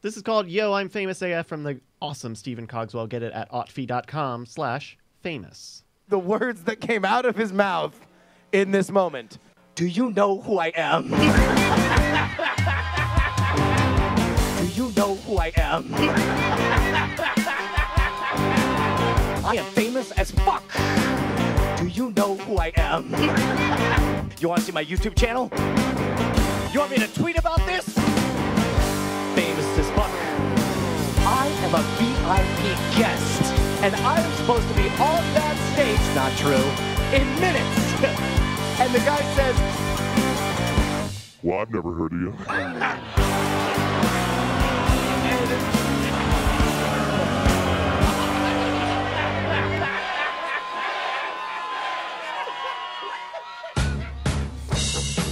This is called Yo, I'm Famous AF from the awesome Stephen Cogswell. Get it at otfi.com/famous. The words that came out of his mouth in this moment. Do you know who I am? Do you know who I am? I am famous as fuck. Do you know who I am? You want to see my YouTube channel? You want me to tweet about this? Famous as fuck. I am a VIP guest, and I am supposed to be on that stage, not true, in minutes. And the guy says, well, I've never heard of you.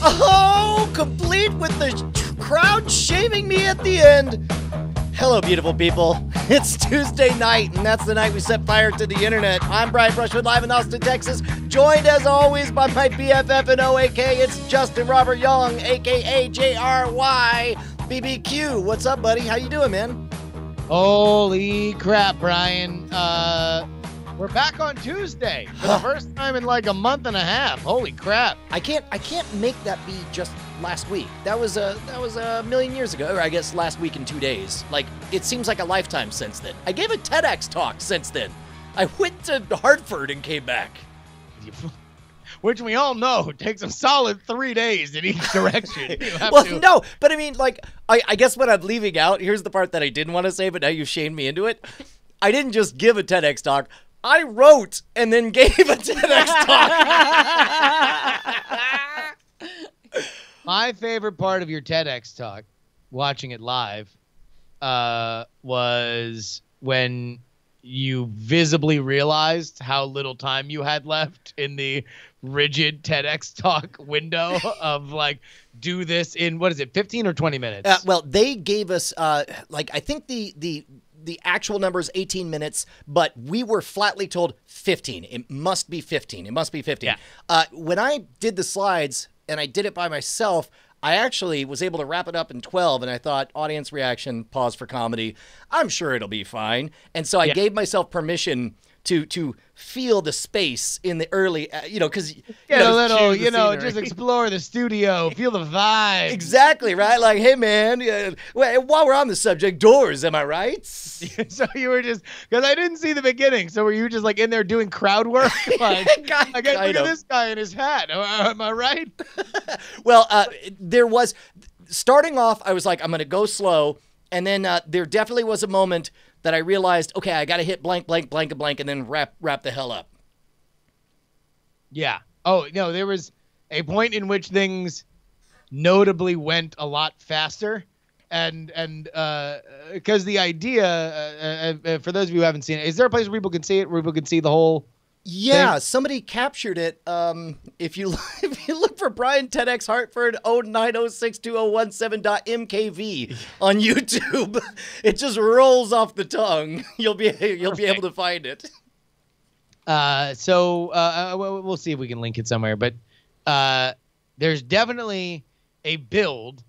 Oh, complete with the crowd shaming me at the end. Hello, beautiful people. It's Tuesday night, and that's the night we set fire to the internet. I'm Brian Brushwood, live in Austin, Texas, joined as always by my BFF and OAK. It's Justin Robert Young, a.k.a. JRY BBQ. What's up, buddy? How you doing, man? Holy crap, Brian. We're back on Tuesday for the first time in like a month and a half. Holy crap! I can't make that be just last week. That was a million years ago, or I guess last week in 2 days. Like it seems like a lifetime since then. I gave a TEDx talk since then. I went to Hartford and came back, which we all know takes a solid 3 days in each direction. No, but I mean, like I guess what I'm leaving out here's the part that I didn't want to say, but now you've shamed me into it. I didn't just give a TEDx talk. I wrote and then gave a TEDx talk. My favorite part of your TEDx talk, watching it live, was when you visibly realized how little time you had left in the rigid TEDx talk window of like, do this in, what is it, 15 or 20 minutes? Well, they gave us, like, I think the actual number is 18 minutes, but we were flatly told 15. It must be 15. It must be 15. Yeah. When I did the slides and I did it by myself, I actually was able to wrap it up in 12, and I thought, audience reaction, pause for comedy. I'm sure it'll be fine. And so I gave myself permission to feel the space in the early, you know, because just explore the studio, feel the vibe. Exactly, right? Like, hey, man, while we're on the subject, doors, am I right? So you were just, because I didn't see the beginning, so were you just like in there doing crowd work? Like, I got to look at this guy in his hat, am I right? Well, there was, starting off, I was like, I'm going to go slow, and then there definitely was a moment that I realized, okay, I got to hit blank, blank, blank, and blank, and then wrap the hell up. Yeah. Oh, no, there was a point in which things notably went a lot faster. And because the idea, for those of you who haven't seen it, is there a place where people can see it, where people can see the whole thing? Somebody captured it. If you look for Brian TEDx Hartford 09062017.mkv on YouTube, it just rolls off the tongue. You'll be able to find it. We'll see if we can link it somewhere. But there's definitely a build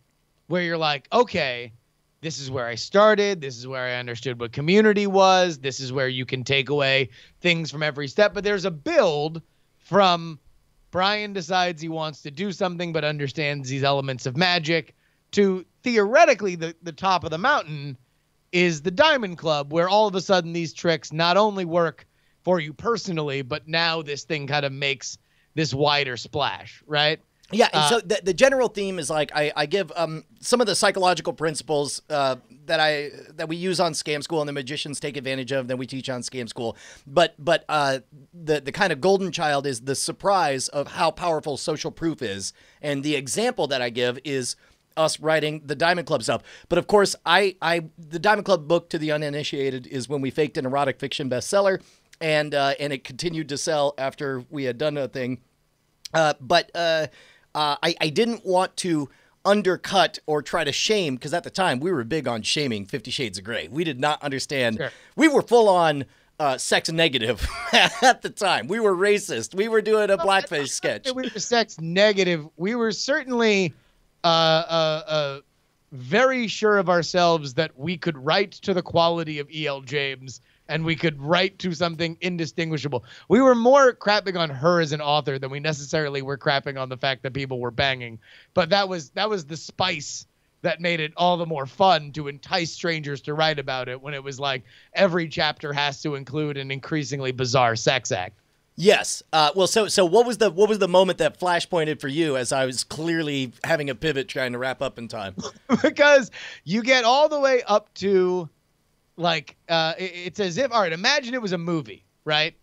where you're like, okay, this is where I started. This is where I understood what community was. This is where you can take away things from every step. But there's a build from Brian decides he wants to do something but understands these elements of magic to theoretically the top of the mountain is the Diamond Club, where all of a sudden these tricks not only work for you personally, but now this thing kind of makes this wider splash, right? Yeah, and so the general theme is like I give some of the psychological principles that we use on Scam School and the magicians take advantage of that we teach on Scam School. But the kind of golden child is the surprise of how powerful social proof is. And the example that I give is us writing the Diamond Club stuff. But of course, the Diamond Club book to the uninitiated is when we faked an erotic fiction bestseller and it continued to sell after we had done a thing. I didn't want to undercut or try to shame, because at the time we were big on shaming 50 Shades of Grey. We did not understand. Sure. We were full on sex negative at the time. We were racist. We were doing a blackface sketch. We were sex negative. We were certainly very sure of ourselves that we could write to the quality of E.L. James and we could write to something indistinguishable. We were more crapping on her as an author than we necessarily were crapping on the fact that people were banging. But that was the spice that made it all the more fun to entice strangers to write about it, when it was like every chapter has to include an increasingly bizarre sex act. Yes. Well, so what was the moment that flashpointed for you, as I was clearly having a pivot trying to wrap up in time? Because you get all the way up to, like, it's as if, all right, imagine it was a movie, right?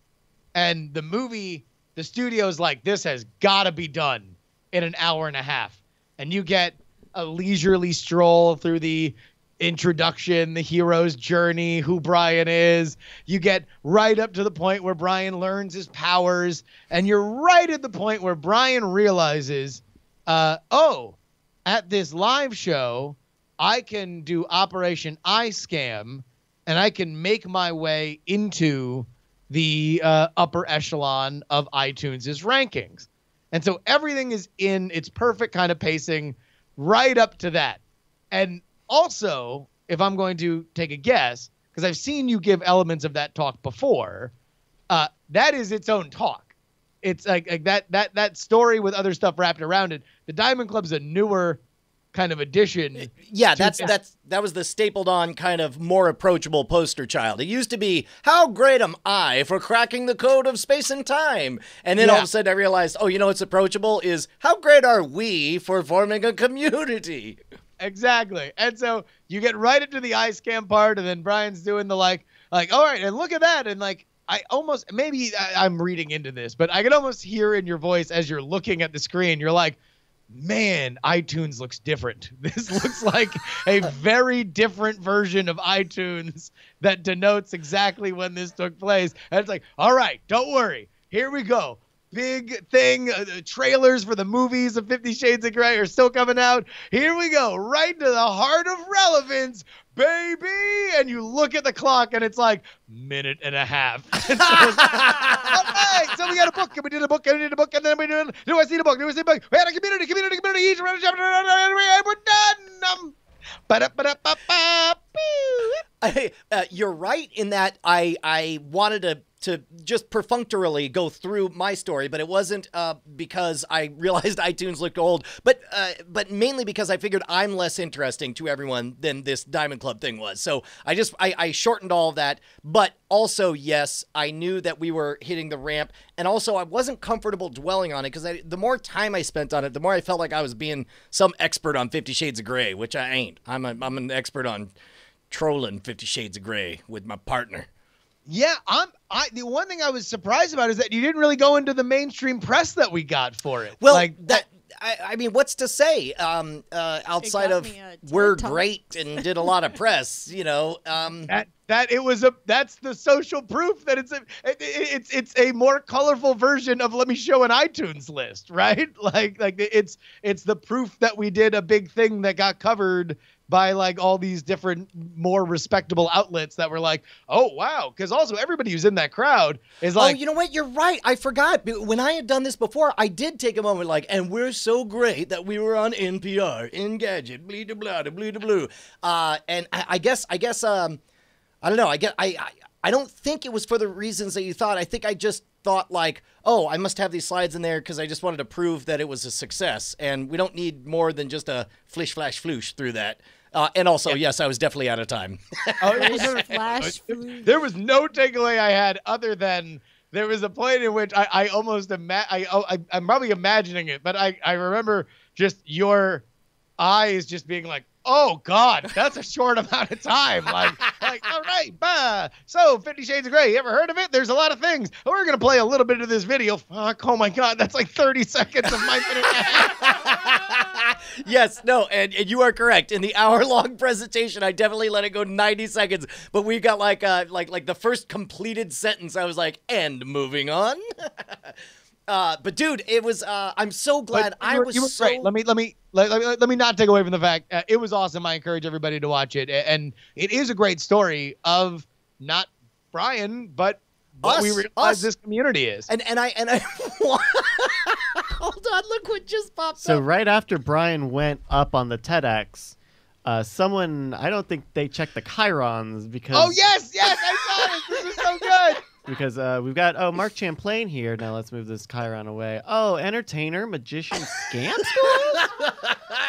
And the movie, the studio's like, this has got to be done in an hour and a half. And you get a leisurely stroll through the introduction, the hero's journey, who Brian is. You get right up to the point where Brian learns his powers, and you're right at the point where Brian realizes, oh, at this live show, I can do Operation iScam, and I can make my way into the upper echelon of iTunes' rankings. And so everything is in its perfect kind of pacing right up to that. And also, if I'm going to take a guess, because I've seen you give elements of that talk before, that is its own talk. It's like that story with other stuff wrapped around it. The Diamond Club's a newer kind of addition. Yeah, that was the stapled on kind of more approachable poster child. It used to be, how great am I for cracking the code of space and time? And then all of a sudden I realized, oh, you know what's approachable is, how great are we for forming a community? Exactly. And so you get right into the iScan part, and then Brian's doing the like, all right, and look at that. And like, I almost, maybe I'm reading into this, but I can almost hear in your voice as you're looking at the screen, you're like, man, iTunes looks different. This looks like a very different version of iTunes that denotes exactly when this took place. And it's like, all right, don't worry. Here we go. Big thing. Trailers for the movies of 50 Shades of Grey are still coming out. Here we go. Right to the heart of relevance, baby. And you look at the clock, and it's like, minute and a half. And so, all right, so we got a book, and we did a book, and we did a book, and then we did. Do I see the book? Do I see the book? We had a community. Each round, and we're done. You're right in that I wanted to just perfunctorily go through my story, but it wasn't because I realized iTunes looked old, but mainly because I figured I'm less interesting to everyone than this Diamond Club thing was. So I shortened all of that, but also, yes, I knew that we were hitting the ramp, and also I wasn't comfortable dwelling on it, because the more time I spent on it, the more I felt like I was being some expert on 50 Shades of Grey, which I ain't. I'm an expert on trolling 50 Shades of Grey with my partner. Yeah, the one thing I was surprised about is that you didn't really go into the mainstream press that we got for it. Well, like that. I mean, what's to say outside of we're great and did a lot of press, you know? That's the social proof that it's a more colorful version of let me show an iTunes list, right? Like it's the proof that we did a big thing that got covered by like all these different more respectable outlets that were like, oh, wow. Because also everybody who's in that crowd is like, oh, you know what? You're right. I forgot. When I had done this before, I did take a moment like, and we're so great that we were on NPR, in Gadget, blee da blah, da blue da blue. And I guess, I don't know. I don't think it was for the reasons that you thought. I think I just thought like, oh, I must have these slides in there because I just wanted to prove that it was a success, and we don't need more than just a flish, flash, floosh through that. And also, yes, I was definitely out of time. There was no takeaway I had other than there was a point in which I almost I'm probably imagining it, but I remember just your eyes just being like, oh God, that's a short amount of time. Like, all right, bye. So 50 Shades of Grey, you ever heard of it? There's a lot of things. We're going to play a little bit of this video. Fuck, oh my God, that's like 30 seconds of my minute. Yes, no, and you are correct. In the hour-long presentation, I definitely let it go 90 seconds, but we got like the first completed sentence, I was like, and moving on. But dude, it was. I'm so glad you were so great. Let me not take away from the fact it was awesome. I encourage everybody to watch it, and it is a great story of not Brian, but what we realize this community is. And I hold on, look what just popped up. So right after Brian went up on the TEDx, Someone, I don't think they checked the chyrons because... Oh, yes, yes, I saw it. This is so good. Because we've got, oh, Mark Champlain here. Now let's move this chiron away. Oh, entertainer, magician, scam school?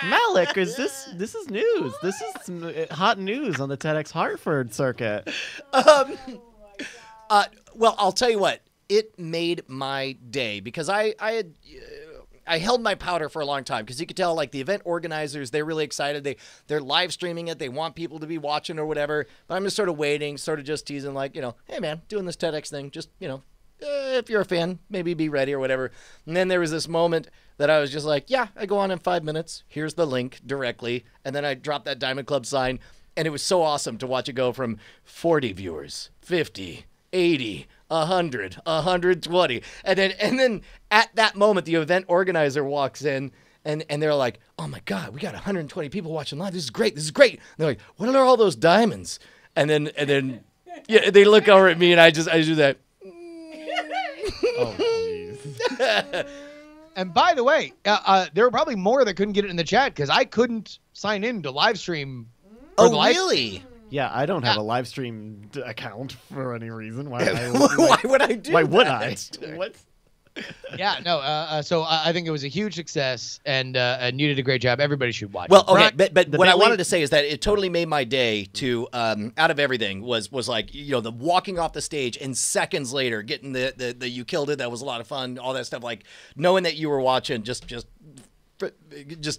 Malik, is this is news. This is hot news on the TEDx Hartford circuit. Well, I'll tell you what. It made my day because I held my powder for a long time because you could tell, like, the event organizers, they're really excited. They're live streaming it. They want people to be watching or whatever. But I'm just sort of waiting, sort of just teasing, like, you know, hey, man, doing this TEDx thing. Just, you know, if you're a fan, maybe be ready or whatever. And then there was this moment that I was just like, yeah, I go on in 5 minutes. Here's the link directly. And then I dropped that Diamond Club sign. And it was so awesome to watch it go from 40 viewers, 50, 80, 100, 120. And then at that moment, the event organizer walks in and they're like, oh my God, we got 120 people watching live. This is great. This is great. And they're like, what are all those diamonds? And then yeah, they look over at me and I do that. Oh, jeez. And by the way, there were probably more that couldn't get it in the chat because I couldn't sign in to live stream. Oh, really? Yeah, I don't have a live stream account for any reason. Why? Why would I do? Why that? Would I? What? Yeah, no. So I think it was a huge success, and you did a great job. Everybody should watch. Well, it. Okay, but what I wanted to say is that it totally made my day. To out of everything was like, you know, the walking off the stage and seconds later getting the you killed it. That was a lot of fun. All that stuff, like knowing that you were watching, just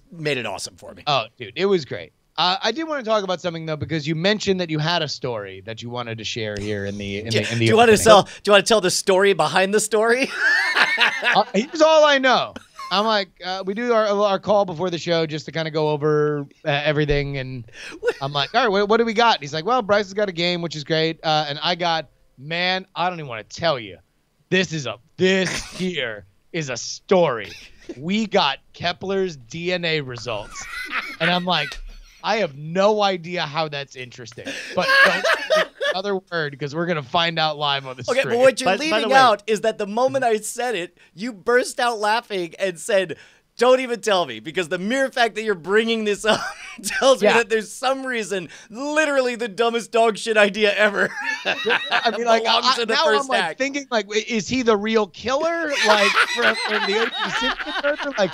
made it awesome for me. Oh, dude, it was great. I did want to talk about something though, because you mentioned that you had a story that you wanted to share here in the. Do you want to tell? Do you want to tell the story behind the story? Here's all I know. I'm like, we do our call before the show just to kind of go over everything, and I'm like, all right, what do we got? And he's like, well, Bryce has got a game, which is great, and I got, man, I don't even want to tell you. This here is a story. We got Kepler's DNA results, and I'm like, I have no idea how that's interesting, but don't speak another word because we're going to find out live on the stream. Okay, but what you're leaving out is that the moment I said it, you burst out laughing and said, don't even tell me, because the mere fact that you're bringing this up tells me that there's some reason, literally the dumbest dog shit idea ever. I mean, like, now I'm thinking, like, is he the real killer? Like, from the character? Like,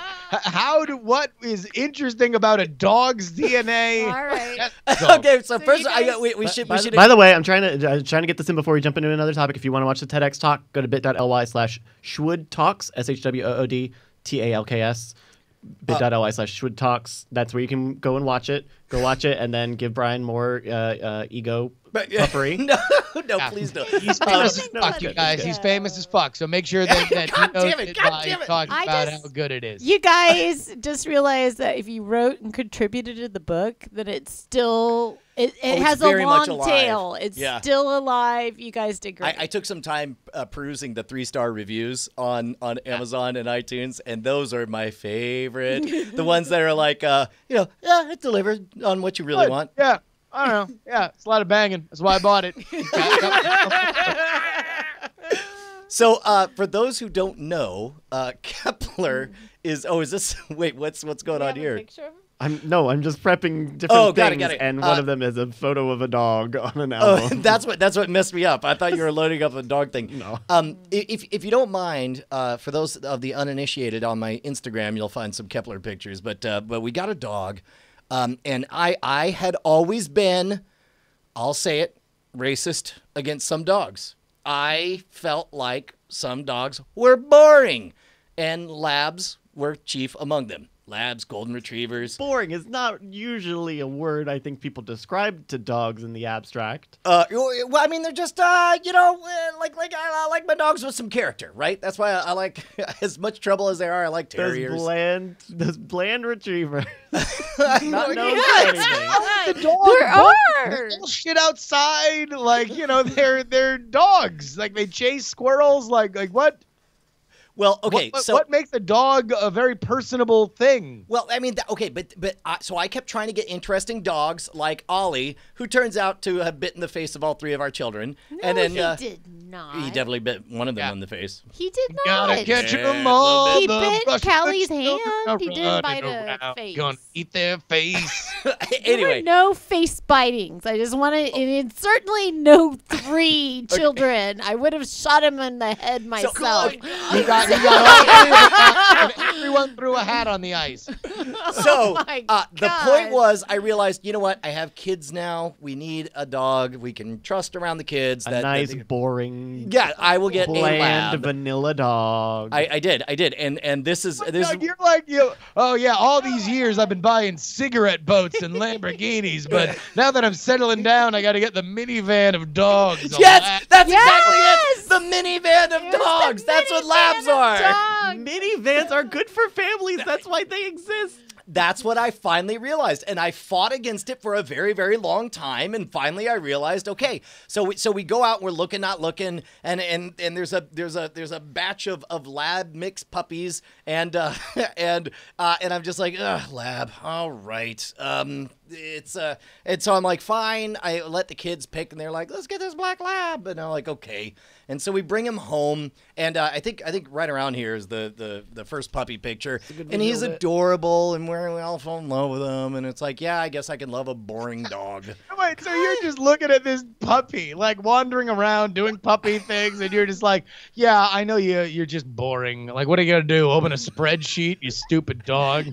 what is interesting about a dog's DNA? All right. Okay, so first, we should. By the way, I'm trying to get this in before we jump into another topic. If you want to watch the TEDx talk, go to bit.ly/shwoodtalks, SHWOODTALKS, bit.ly/shwoodtalks. That's where you can go and watch it. Go watch it and then give Brian more ego puffery. No, please don't. He's famous as fuck, you guys. He's famous as fuck. So make sure that you talk about how good it is. You guys just realize that if you wrote and contributed to the book, that it's still... It has a long tail. It's still alive. You guys did great. I took some time perusing the 3-star reviews on Amazon and iTunes, and those are my favorite. The ones that are like, you know, yeah, it delivered on what you really want. Yeah, I don't know. Yeah, it's a lot of banging. That's why I bought it. So for those who don't know, Kepler is. Oh, is this? Wait, what's going on here? Picture? No, I'm just prepping different things, got it. And one of them is a photo of a dog on an album. Oh, that's what messed me up. I thought you were loading up a dog thing. No. If you don't mind, for those of the uninitiated, on my Instagram, you'll find some Kepler pictures. But we got a dog, and I had always been, I'll say it, racist against some dogs. I felt like some dogs were boring, and labs were chief among them. Labs, golden retrievers. Boring is not usually a word I think people describe to dogs in the abstract. Well, I mean, they're just, you know, like I like my dogs with some character, right? That's why I like, as much trouble as there are, I like terriers. Those bland retrievers. The dog there are shit outside, like, you know, they're dogs. Like, they chase squirrels. Like what? Well, okay. What makes a dog a very personable thing? Well, I mean, okay, so I kept trying to get interesting dogs like Ollie, who turns out to have bitten the face of all three of our children. No, and then he did not. He definitely bit one of them in the face. He did not. Gotta catch them all. He bit Callie's hand. He did bite a face. Gonna eat their face. Anyway, no face bitings. I just want to. It's certainly no three children. I would have shot him in the head myself. So, everyone threw a hat on the ice. So the point was, I realized, you know what? I have kids now. We need a dog we can trust around the kids. A nice, boring. Yeah, I will get bland, a bland vanilla dog. I did, and this is You're like Oh yeah, all these years I've been buying cigarette boats and Lamborghinis, but now that I'm settling down, I got to get the minivan of dogs. Yes, that's exactly it. The minivan of dogs. That's what labs are. Minivans are good for families. That's why they exist. That's what I finally realized, and I fought against it for a very, very long time, and finally I realized, okay, so we go out, we're looking, not looking, and there's a batch of lab mix puppies, and I'm just like, ugh, lab, all right, and so I'm like, fine, I let the kids pick, and they're like, let's get this black lab, and I'm like, okay, and so we bring him home, and I think right around here is the first puppy picture, and he's adorable, and we all fall in love with him, and it's like, yeah, I guess I can love a boring dog. Wait, so you're just looking at this puppy, like wandering around doing puppy things, and you're just like, yeah, I know you're just boring. Like, what are you gonna do? Open a spreadsheet, you stupid dog.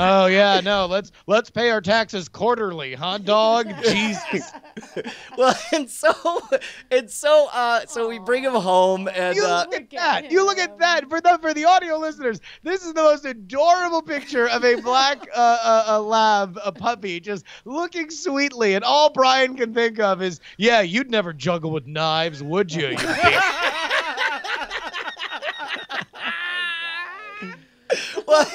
Oh yeah, no, let's pay our taxes quarterly, huh, dog? Jesus. Well, and so we bring him home, and you look at that for the audio listeners. This is the most adorable picture of a black a puppy just looking sweetly, and all Brian can think of is, yeah, you'd never juggle with knives, would you? You bitch. Well,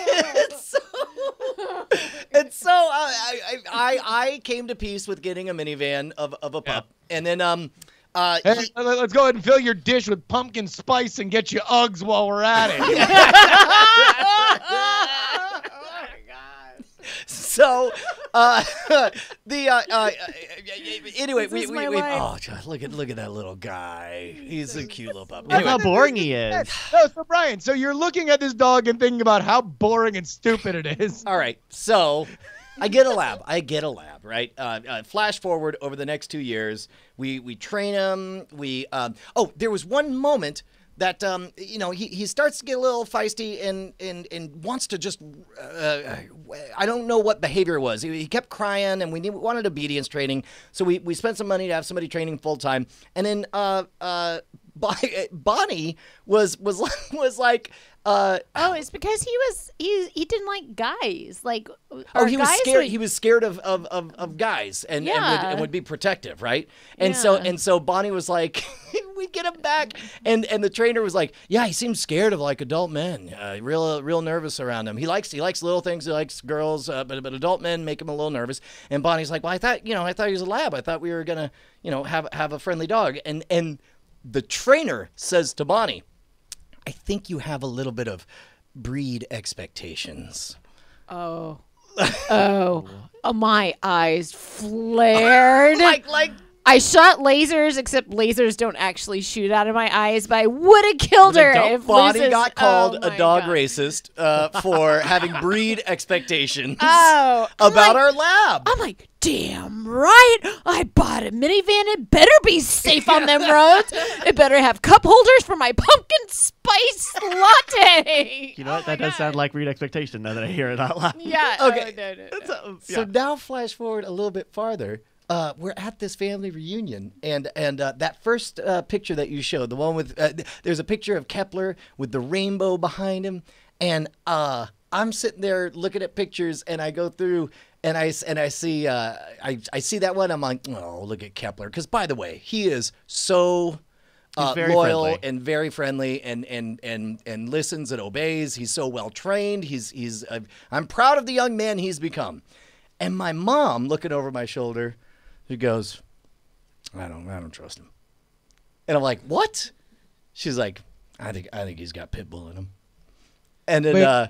and so I came to peace with getting a minivan of a pup, and then hey, let's go ahead and fill your dish with pumpkin spice and get you Uggs while we're at it. Oh my God! So anyway, we oh God, look at that little guy. He's a cute little puppy. Anyway. How boring he is. No, so Brian, so you're looking at this dog and thinking about how boring and stupid it is. All right, so I get a lab, right? Flash forward over the next 2 years, we train him. We oh, there was one moment that you know, he starts to get a little feisty and wants to just I don't know what behavior it was. He kept crying, and we wanted obedience training, so we spent some money to have somebody training full time, and then Bonnie was like, oh, it's because he didn't like guys. Like, oh, he was scared. He was scared of guys, and would be protective, right? And so Bonnie was like, we get him back, and the trainer was like, yeah, he seems scared of like adult men, real nervous around him. He likes little things. He likes girls, but adult men make him a little nervous. And Bonnie's like, well, I thought he was a lab. I thought we were gonna have a friendly dog, and the trainer says to Bonnie, I think you have a little bit of breed expectations. Oh. Oh, my eyes flared. like I shot lasers, except lasers don't actually shoot out of my eyes, but I would have killed her if Bonnie got called a dog racist for having breed expectations about our lab. I'm like, damn right, I bought a minivan. It better be safe on them roads. It better have cup holders for my pumpkin spice latte. You know what? That does sound like breed expectation now that I hear it out loud. Yeah. Okay. No. So now flash forward a little bit farther. We're at this family reunion, and that first picture that you showed, the one with there's a picture of Kepler with the rainbow behind him, and I'm sitting there looking at pictures, and I go through, and I see I see that one, I'm like, oh, look at Kepler, because by the way, he is so loyal and very friendly, and listens and obeys. He's so well trained. He's I'm proud of the young man he's become. And my mom, looking over my shoulder, she goes, I don't trust him. And I'm like, what? She's like, I think he's got pit bull in him. And then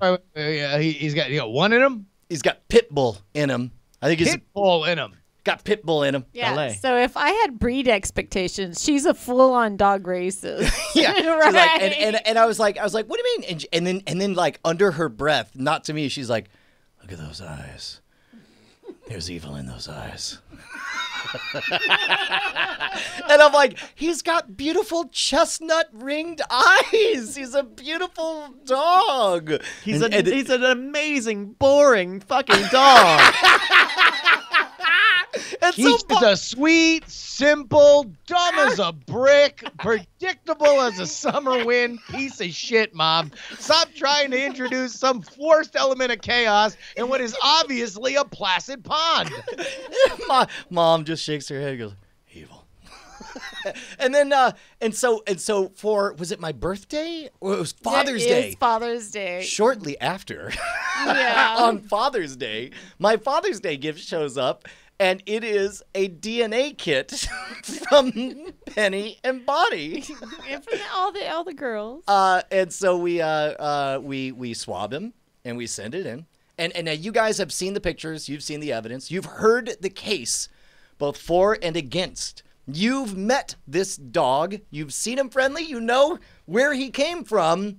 he's got one in him. He's got pit bull in him. I think he's pit bull in him. Got pit bull in him. Yeah. LA. So if I had breed expectations, she's a full-on dog racist. Yeah. Right. She's like, and I was like, what do you mean? And then like under her breath, not to me, she's like, look at those eyes. There's evil in those eyes. And I'm like, he's got beautiful chestnut ringed eyes. He's a beautiful dog. He's an amazing, boring fucking dog. He's a sweet, simple, dumb as a brick, predictable as a summer wind piece of shit, Mom. Stop trying to introduce some forced element of chaos in what is obviously a placid pond. My mom just shakes her head and goes, evil. And then, and so for, was it my birthday? Or it was Father's Day. It is Father's Day. Shortly after, yeah. On Father's Day, my Father's Day gift shows up. And it is a DNA kit from Penny and Bonnie, and from all the girls. And so we swab him and we send it in. And now you guys have seen the pictures, you've seen the evidence, you've heard the case, both for and against. You've met this dog, you've seen him friendly, you know where he came from.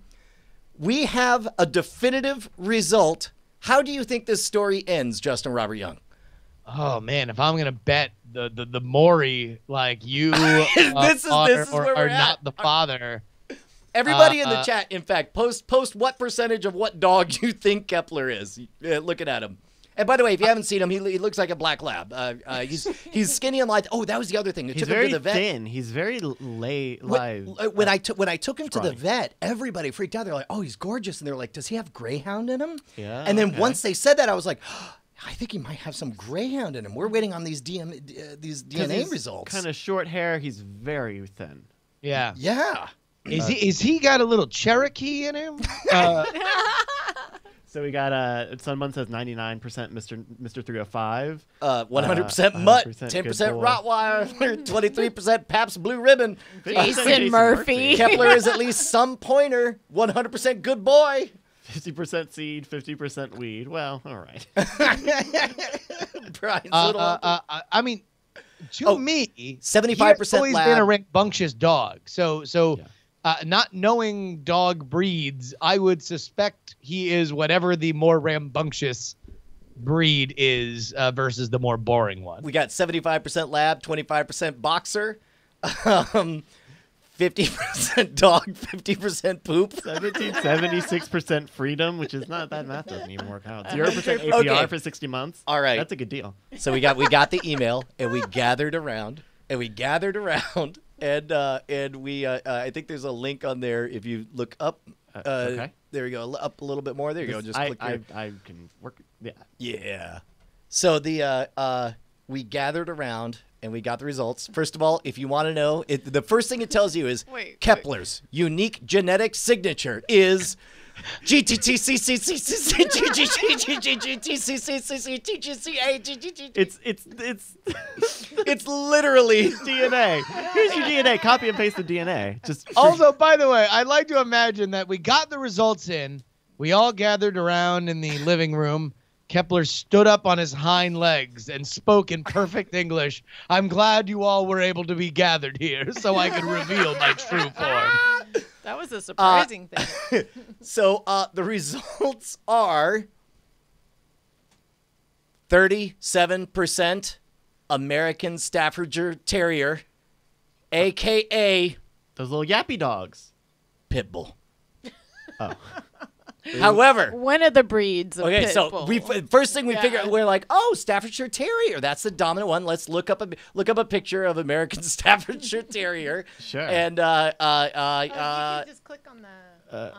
We have a definitive result. How do you think this story ends, Justin Robert Young? Oh man, if I'm gonna bet the Maury, like you are not the father. Everybody in the chat, in fact, post what percentage of what dog you think Kepler is. Looking at him. And by the way, if you haven't seen him, he looks like a black lab. He's skinny and light. Oh, that was the other thing. He's very thin. He's very live. When I took him to the vet, everybody freaked out. They're like, "Oh, he's gorgeous," and they're like, "Does he have greyhound in him?" Yeah. And then once they said that, I was like, I think he might have some greyhound in him. We're waiting on these DNA results. Kind of short hair. He's very thin. Yeah. Yeah. Is he got a little Cherokee in him? So we got someone says 99% Mr. 305, 100% mutt, 10% Rottweiler, 23% Pabst Blue Ribbon, Jason Murphy. Kepler is at least some pointer. 100% good boy. 50% seed, 50% weed. Well, all right. Brian's little. I mean, to me, 75%. He's always been a rambunctious dog. So, yeah. Not knowing dog breeds, I would suspect he is whatever the more rambunctious breed is versus the more boring one. We got 75% lab, 25% boxer. 50% dog, 50% poop. 76% freedom, which is not bad math. Doesn't even work out. 0% APR for 60 months. All right, that's a good deal. So we got the email, and we gathered around, and we I think there's a link on there if you look up. Okay. There you go. Up a little bit more. There you go. Just click here. I can work. Yeah. Yeah. So the we gathered around. And we got the results. First of all, if you want to know, the first thing it tells you is Kepler's unique genetic signature is It's literally DNA. Here's your DNA. Copy and paste the DNA. Just also, by the way, I'd like to imagine that we got the results in. We all gathered around in the living room. Kepler stood up on his hind legs and spoke in perfect English. I'm glad you all were able to be gathered here so I could reveal my true form. That was a surprising thing. So the results are 37% American Staffordshire Terrier, a.k.a. those little yappy dogs. Pitbull. Oh. However, one of the breeds of pit bull. First thing we figure out, we're like, oh, Staffordshire Terrier. That's the dominant one. Let's look up a picture of American Staffordshire Terrier. Sure. And you can just click on the.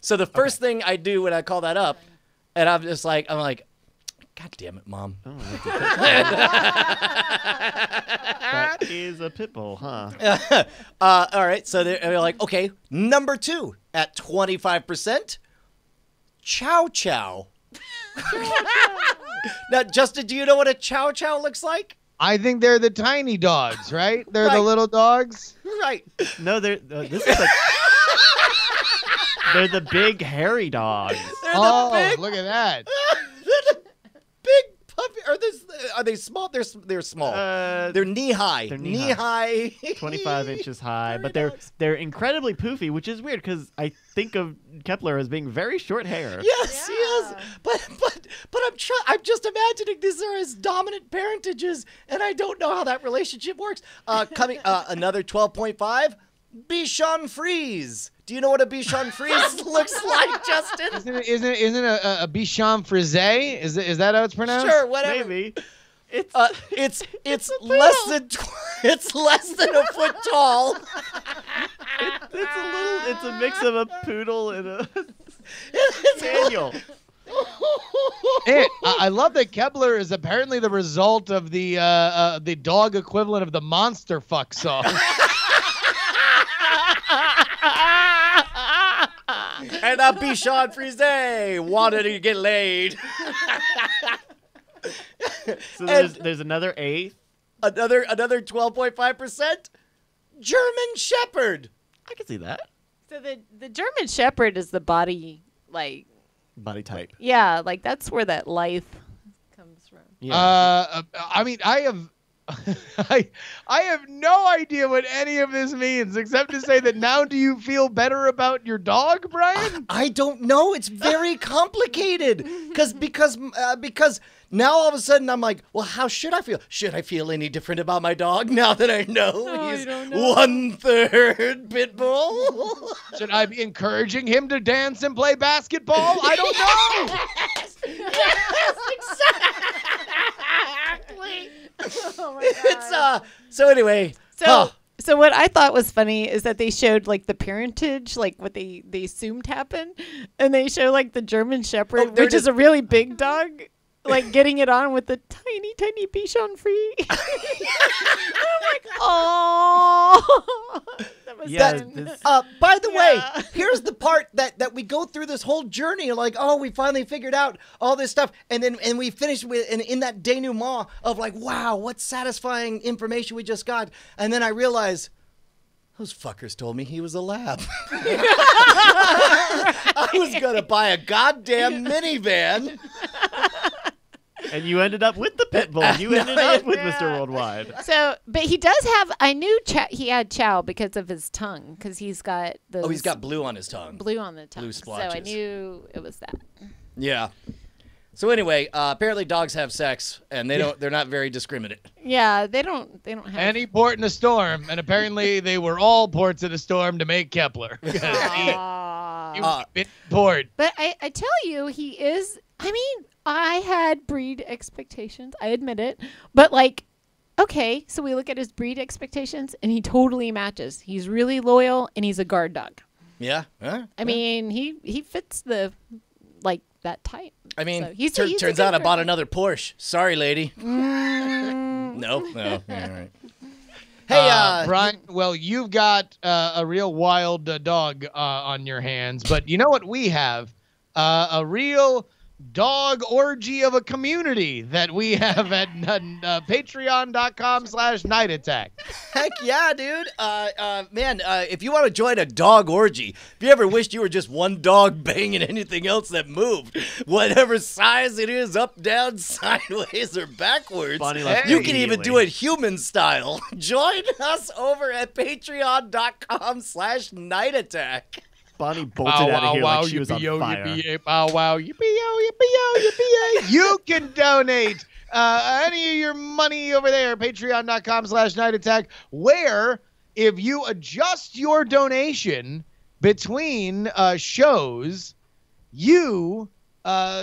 So the first thing I do when I call that up, and I'm like, God damn it, Mom. Oh, that's a pit bull. That is a pit bull, huh? All right. So they're like, okay, number two at 25%, Chow Chow. Now, Justin, do you know what a Chow Chow looks like? I think they're the tiny dogs, right? They're the little dogs. Right. No, they're this is like they're the big hairy dogs. Look at that. Puppy, or this Are they small? They're small. They're knee high. They're knee high. 25 inches high, but they're incredibly poofy, which is weird because I think of Kepler as being very short hair. Yes, yeah. He is. But I'm just imagining these are his dominant parentages, and I don't know how that relationship works. Coming another 12.5. Bichon Frisé. Do you know what a Bichon Frisé looks like, Justin? Isn't a Bichon Frisé? Is that how it's pronounced? Sure, whatever. Maybe. It's less than a foot tall. It's a mix of a poodle and a spaniel. I love that Kepler is apparently the result of the dog equivalent of the Monster Fuck song. And a Bichon Frisé wanted to get laid. So there's another eighth. Another 12.5%. German Shepherd. I can see that. So the German Shepherd is the body, like. Body type. Yeah, like that's where that life comes from. Yeah. I mean, I have. I have no idea what any of this means, except to say that now do you feel better about your dog, Brian? I don't know. It's very complicated because now all of a sudden I'm like, well, how should I feel? Should I feel any different about my dog now that I know he's 1/3 pit bull? Should I be encouraging him to dance and play basketball? I don't know. Yes, exactly. Oh my God. It's so anyway. So so what I thought was funny is that they showed like the parentage, like what they assumed happened, and they show like the German Shepherd, which is a really big dog, like getting it on with the tiny Bichon Frisé. I'm like, oh. By the way, here's the part that we go through this whole journey, like, oh, we finally figured out all this stuff, and we finish with in that denouement of like, wow, what satisfying information we just got, and then I realize those fuckers told me he was a lab. I was gonna buy a goddamn minivan. And you ended up with the pit bull. You ended up with Mr. Worldwide. So, but he does have. I knew he had Chow because of his tongue, because he's got those. Oh, he's got blue on his tongue. Blue on the tongue. Blue splotches. So I knew it was that. Yeah. So anyway, apparently dogs have sex, and they don't. They're not very discriminate. Yeah, they don't. They don't have any port in a storm, and apparently they were all ports in a storm to make Kepler. Bit bored. But I tell you, he is. I mean, I had breed expectations. I admit it. But like, okay, so we look at his breed expectations, and he totally matches. He's really loyal, and he's a guard dog. Yeah. I mean, he fits the, like, that type. I mean, so he's turns out I bought another Porsche. Sorry, lady. No. Yeah, all right. Hey, Brian, well, you've got a real wild dog on your hands, but you know what we have? A real dog orgy of a community that we have at patreon.com/nightattack. Heck yeah, dude. Man, if you want to join a dog orgy, if you ever wished you were just one dog banging anything else that moved, whatever size it is, up, down, sideways, or backwards, you can even do it human style. Join us over at patreon.com/nightattack. Bonnie bolted out of here like she was on fire. You can donate any of your money over there, patreon.com/nightattack, where if you adjust your donation between shows, you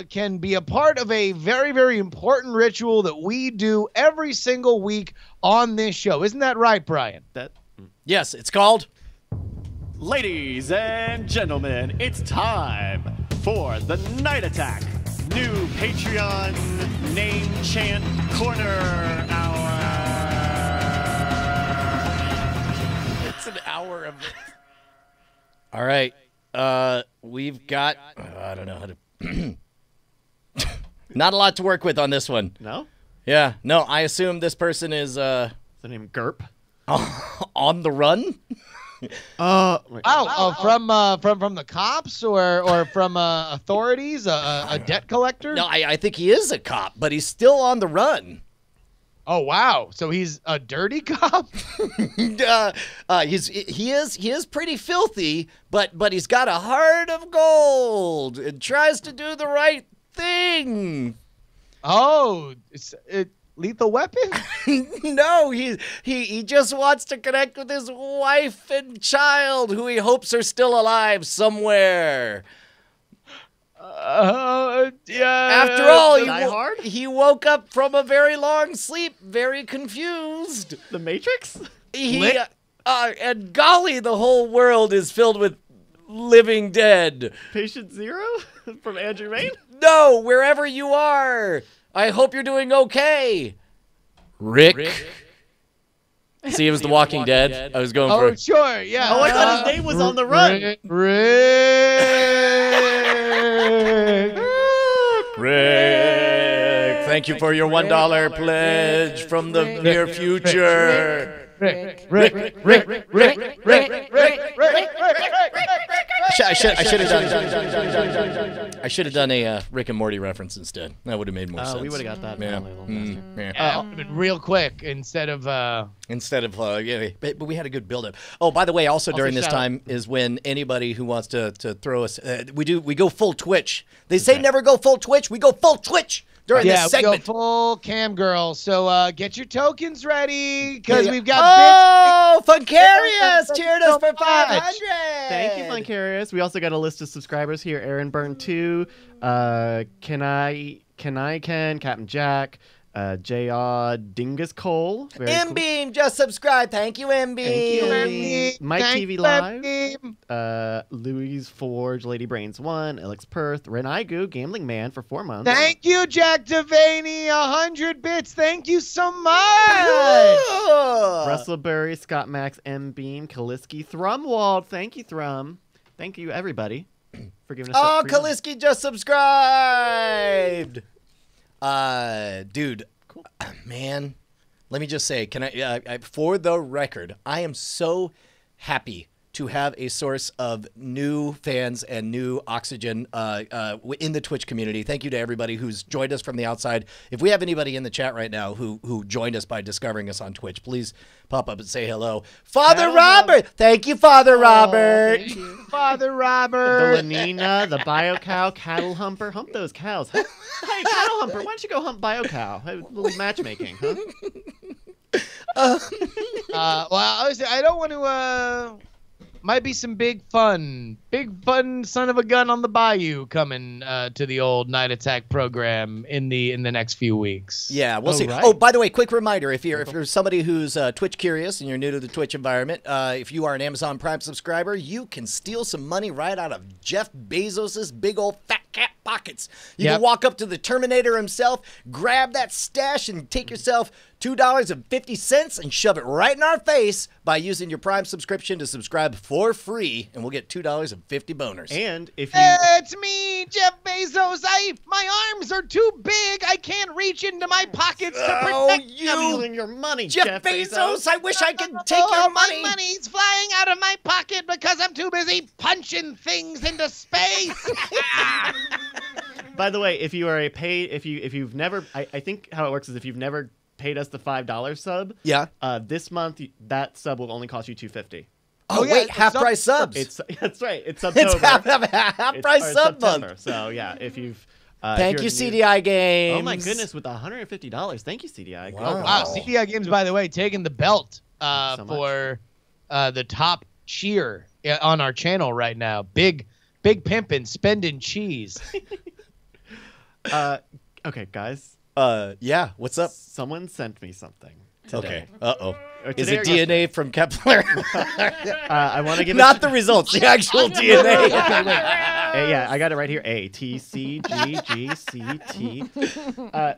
can be a part of a very, very important ritual that we do every single week on this show. Isn't that right, Brian? Yes, it's called... Ladies and gentlemen, it's time for the Night Attack new Patreon name chant corner hour. It's an hour of it. All right. We've got I don't know how to not a lot to work with on this one. No? Yeah. No, I assume this person is the name Gerp? On the run? From the cops or from authorities, a debt collector? No, I think he is a cop, but he's still on the run. Oh wow! So he's a dirty cop. He is pretty filthy, but he's got a heart of gold and tries to do the right thing. Oh, it's Lethal Weapon? No, he just wants to connect with his wife and child, who he hopes are still alive somewhere. Yeah. After all, he woke up from a very long sleep, very confused. The Matrix? And golly, the whole world is filled with living dead. Patient Zero from Andrew Main? No, wherever you are, I hope you're doing okay. Rick. See, it was The Walking Dead. I was going for it. Oh, sure, yeah. Oh, I thought his name was On the Run. Rick, thank you for your $1 pledge from the near future. I should have done a Rick and Morty reference instead. That would have made more sense. We would have got that. Yeah. That would have been real quick instead of but we had a good build-up. Oh, by the way, also during this time is when anybody who wants to throw us, we go full Twitch. They say never go full Twitch. We go full Twitch. During this segment. We go full cam girl. So get your tokens ready because we've got. Oh, Funkarius cheered us for 500. Thank you, Funkarius. We also got a list of subscribers here: Aaron Burton 2, Ken, Captain Jack, J.R. Dingus Cole, MBeam just subscribed. Thank you, MBeam. Mike TV Live, Louise Forge, Lady Brains 1, Alex Perth, Renaigu, Gambling Man for 4 months. Thank you, Jack Devaney, 100 bits. Thank you so much. Russell Burry, Scott Max, MBeam, Kaliski, Thrumwald. Thank you, Thrum. Thank you, everybody, for giving us. Oh, Kaliski just subscribed. Dude, cool. Man, let me just say, can I, for the record, I am so happy to have a source of new fans and new oxygen in the Twitch community. Thank you to everybody who's joined us from the outside. If we have anybody in the chat right now who joined us by discovering us on Twitch, please pop up and say hello. Father Robert! Thank you, Father Robert! Thank you. Father Robert! The Lenina, the Bio Cow, Cattle Humper. Hump those cows. Hey, Cattle Humper, why don't you go hump Bio Cow? A little matchmaking, huh? Well, I don't want to... Might be some big fun son of a gun on the bayou coming to the old Night Attack program in the next few weeks. Yeah, we'll see. Right. Oh, by the way, quick reminder: if you're somebody who's Twitch curious and you're new to the Twitch environment, if you are an Amazon Prime subscriber, you can steal some money right out of Jeff Bezos's big old fat cat pockets. You can walk up to the Terminator himself, grab that stash, and take yourself $2.50 and shove it right in our face by using your Prime subscription to subscribe for free, and we'll get $2.50 boners. And if you... It's me, Jeff Bezos. My arms are too big. I can't reach into my pockets to protect you. Stealing your money, Jeff Bezos. I wish I could take your money. My money's flying out of my pocket because I'm too busy punching things into space. By the way, if you are a paid, if you've never, I think how it works is if you've never paid us the $5 sub. Yeah. This month, that sub will only cost you $2.50. Oh yeah, wait, half-price subs. That's right. It's September. It's half-price sub month. So yeah, if you've. Thank you, CDI Games. Oh my goodness, with $150. Thank you, CDI. Wow. CDI Games, by the way, taking the belt for the top cheer on our channel right now. Big pimpin', spending cheese. Okay, guys. Yeah, what's up? Someone sent me something today. Okay. Uh-oh. Is it DNA from Kepler? I want to give not the results, the actual DNA. Okay, wait. Yeah, I got it right here. A, T, C, G, G, C, T.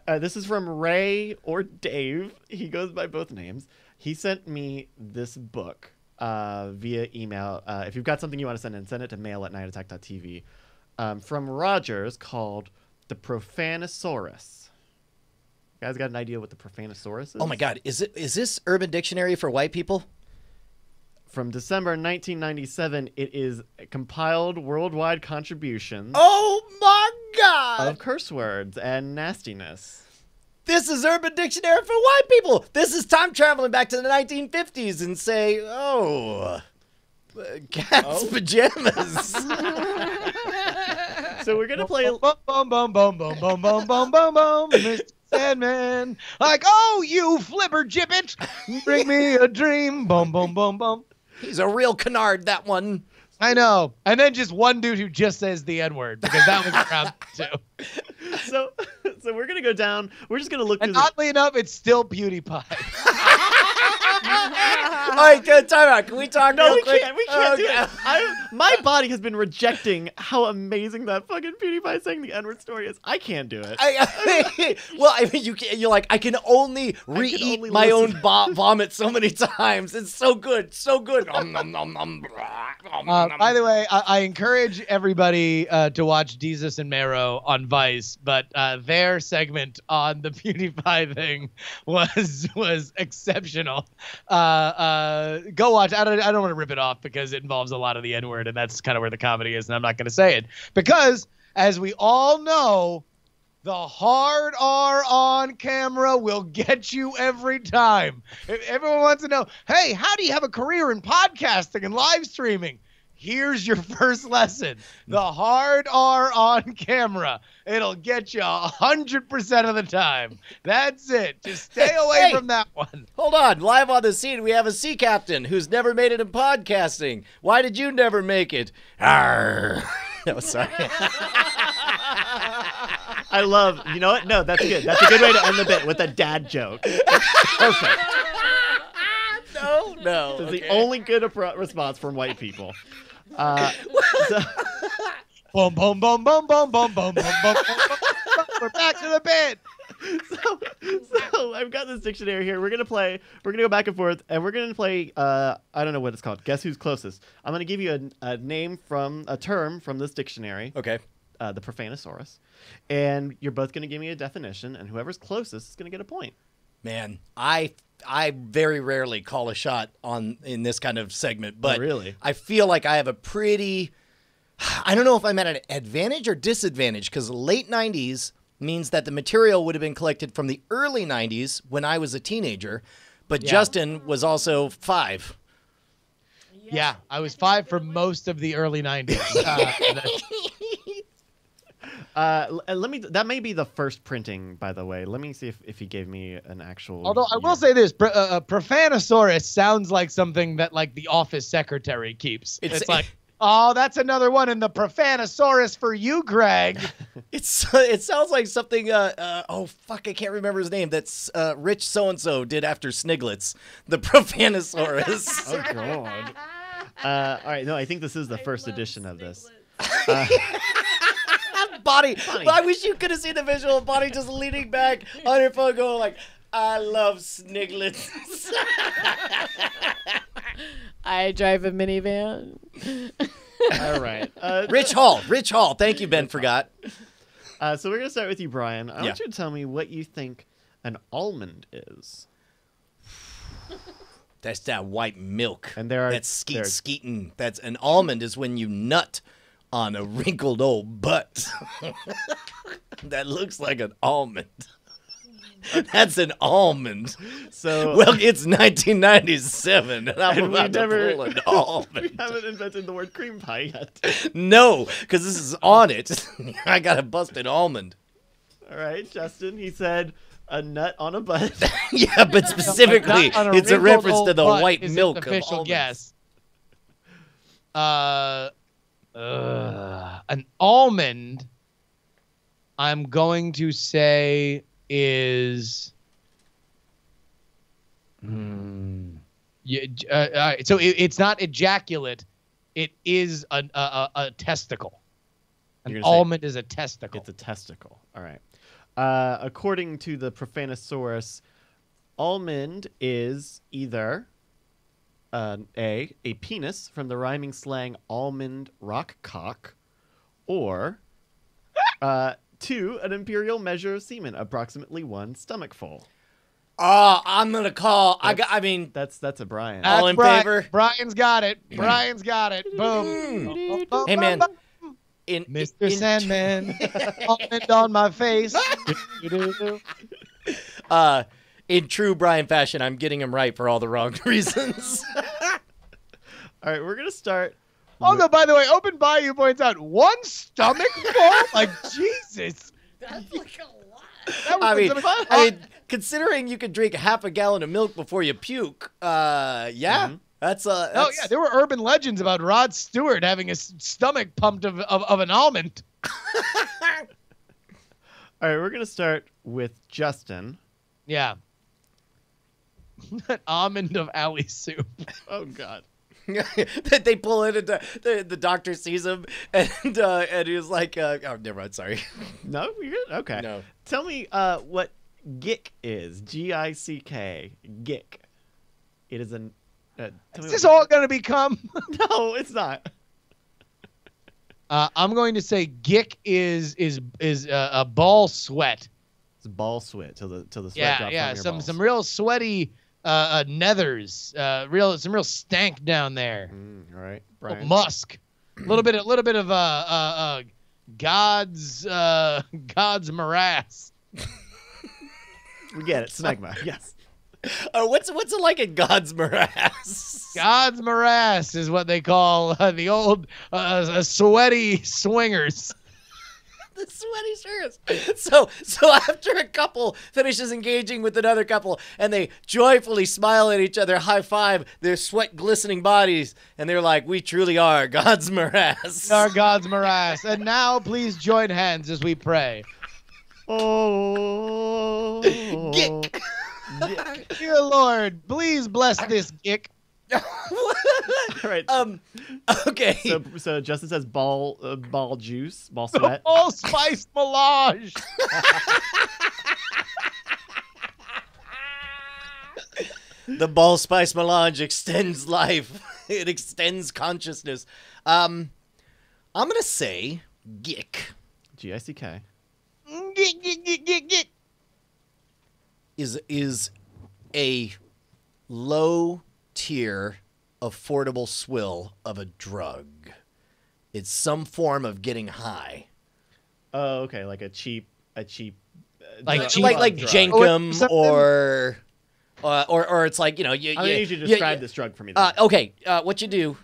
This is from Ray or Dave. He goes by both names. He sent me this book via email. If you've got something you want to send in, send it to mail@nightattack.tv. From Rogers, called The Profanosaurus. You guys got an idea what the Profanosaurus is? Oh my God, is this Urban Dictionary for white people? From December 1997, it is a compiled worldwide contributions. Oh my God! Of curse words and nastiness. This is Urban Dictionary for white people. This is time traveling back to the 1950s and say, oh, cat's pajamas. So we're gonna play. Boom, boom, boom, boom, boom, boom, boom, boom, boom, boom, Mr. Sandman. Like, oh, you flipper gibbet, bring me a dream. Boom, boom, boom, boom. He's a real canard, that one. I know. And then just one dude who just says the N-word, because that was around too. So we're gonna go down. We're just gonna look. And oddly enough, it's still PewDiePie. All right, good time out. Can we talk? No, we can't. We can't do that. My body has been rejecting how amazing that fucking PewDiePie saying the N-word story is. I can't do it. Well, I mean, you can't. You're like, I can only re-eat my own vomit so many times. It's so good, so good. By the way, I encourage everybody to watch Desus and Mero on Vice, but their segment on the PewDiePie thing was exceptional. Go watch. I don't want to rip it off because it involves a lot of the N-word, and that's kind of where the comedy is, and I'm not going to say it because, as we all know, the hard R on camera will get you every time. If everyone wants to know, hey, how do you have a career in podcasting and live streaming? Here's your first lesson. The hard R on camera. It'll get you 100% of the time. That's it. Just stay away from that one. Hold on. Live on the scene, we have a sea captain who's never made it in podcasting. Why did you never make it? Arr. No, sorry. I love, you know what? No, that's good. That's a good way to end the bit with a dad joke. Perfect. No, no. This is the only good response from white people. Boom, boom, boom, boom, boom, boom, boom, boom, boom. We're back to the bed. So I've got this dictionary here. We're gonna go back and forth, and we're gonna play. I don't know what it's called. Guess who's closest? I'm gonna give you a name from a term from this dictionary. Okay. The Profanosaurus, and you're both gonna give me a definition, and whoever's closest is gonna get a point. Man, I very rarely call a shot in this kind of segment, but really? I feel like I have a pretty, I don't know if I'm at an advantage or disadvantage, because late 90s means that the material would have been collected from the early 90s when I was a teenager, but Justin was also 5. Yeah, I was 5 for most of the early 90s. That may be the first printing, by the way. Let me see if he gave me an actual. Although I will say this, Profanosaurus sounds like something that like the office secretary keeps. It's like, oh, that's another one in the Profanosaurus for you, Greg. It sounds like something. Oh fuck, I can't remember his name. That's Rich so and so did after Sniglets. The Profanosaurus. Oh god. All right, no, I think this is the first edition of this. Bonnie. I wish you could have seen the visual of Bonnie just leaning back on her phone going like, I love Sniglets. I drive a minivan. All right. Rich Hall. Rich Hall. Thank you, Ben. Forgot. So we're going to start with you, Brian. I want you to tell me what you think an almond is. That's that white milk. And there are, that's skeetin'. That's an almond is when you nut on a wrinkled old butt. That looks like an almond. That's an almond. So well, it's 1997, and I'm about to pull an almond. We haven't invented the word cream pie yet. No, because this is on it. I got a busted almond. All right, Justin. He said a nut on a butt. Yeah, but specifically, a it's a reference to the white milk of almonds. Official guess. An almond, I'm going to say, is so it's not ejaculate, it is a testicle. An almond is a testicle. It's a testicle. All right. According to the Profanosaurus, almond is either a penis from the rhyming slang almond rock cock, or 2, an imperial measure of semen, approximately 1 stomach full. Oh, I'm gonna call. I mean that's a Brian. All in favor. Brian's got it. Brian's got it. Boom. Hey man, Mr. Sandman, almond on my face. In true Brian fashion, I'm getting him right for all the wrong reasons. All right, we're going to start. Although, by the way, Open Bayou points out one stomach full? Like, Jesus. That's like a lot. That was I mean, considering you could drink half a gallon of milk before you puke, yeah. Mm-hmm. That's... Oh, yeah, there were urban legends about Rod Stewart having his stomach pumped of an almond. All right, we're going to start with Justin. Yeah. An almond of alley soup. Oh, God. They pull in and the doctor sees him and he's like, oh, never mind, sorry. No? You're good? Okay. No. Tell me what GICK is. G-I-C-K. GICK. It is an... is this all going to become? No, it's not. I'm going to say GICK is a ball sweat. It's ball sweat till the sweat drops on your balls. Some real sweaty nethers, some real stank down there. All right, Brian. Oh, musk, a little bit of God's morass. We get it, Snagma. Yes. What's it like in God's morass? God's morass is what they call the old sweaty swingers. The sweaty swingers. So after a couple finishes engaging with another couple, and they joyfully smile at each other, high five their sweat glistening bodies, and they're like, "We truly are God's morass. We are God's morass." And now, please join hands as we pray. Oh, Gick. Gick. Dear Lord, please bless this gick. All right. Okay. So Justin says ball juice, ball sweat, allspice melange. The ball spice melange extends life. It extends consciousness. I'm gonna say gick. G-I-C-K. Gick. Is a low-tier, affordable swill of a drug. It's some form of getting high. Oh, okay, like a cheap Jenkum or it's like, you know, I need you to describe this drug for me. Okay, what you do?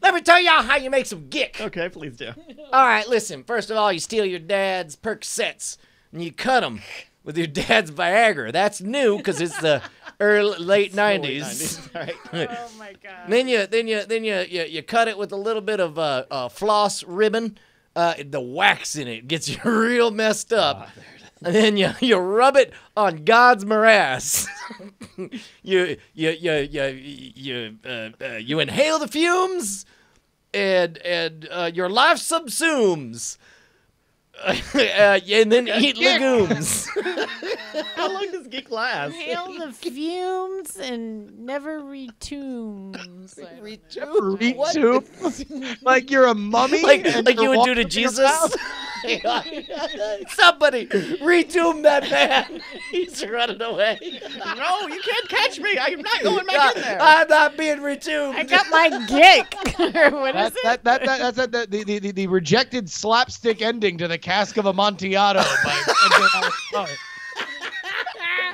Let me tell y'all how you make some gick. Okay, please do. All right, listen. First of all, you steal your dad's Percocets and you cut them. With your dad's Viagra. That's new because it's the late 90s. Right. Oh my God. Then you cut it with a little bit of floss ribbon. The wax in it gets you real messed up. Oh, and then you rub it on God's morass. You inhale the fumes, and your life subsumes. And then eat legumes. How long does geek last? Inhale the fumes and never retunes. Retunes? Like you're a mummy? Like you would do to Jesus? Somebody retomb that man. He's running away. No, you can't catch me. I'm not going back in there. I'm not being retombed. I got my geek. What is it? That's the rejected slapstick ending to the Cask of Amontillado by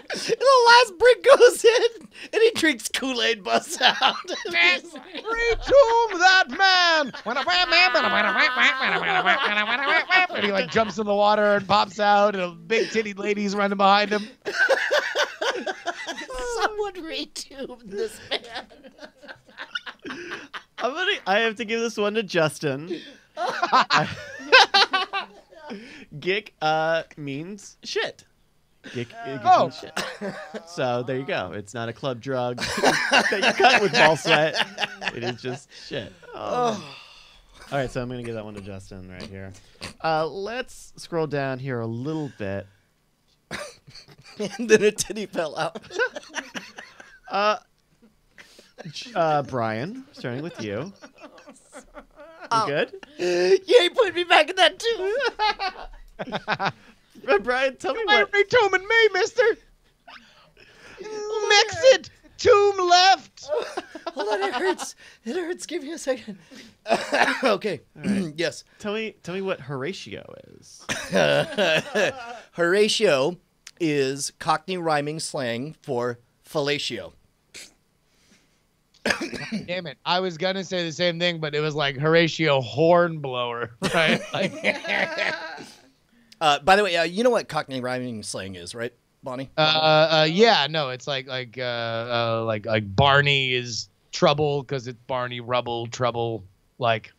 the last brick goes in and he drinks Kool-Aid busts out. Retomb that man! And he like jumps in the water and pops out and a big titty lady's running behind him. Someone retomb this man. I have to give this one to Justin. Gick means shit. Gick means shit. So there you go. It's not a club drug that you cut with ball sweat. It is just shit. Oh. All right, so I'm going to give that one to Justin right here. Let's scroll down here a little bit. And then a titty fell out. Brian, starting with you. You good? Yeah, he put me back in that too. Brian, tell me what. You're tombing me, mister. Mix it. Tomb left. Hold on, it hurts. It hurts. Give me a second. Okay. All right. Yes. Tell me what Horatio is. Horatio is Cockney rhyming slang for fellatio. Damn it. I was going to say the same thing, but it was like Horatio Hornblower, right? Like, by the way, you know what Cockney rhyming slang is, right, Bonnie? Yeah, no, it's like Barney is trouble because it's Barney Rubble trouble, like.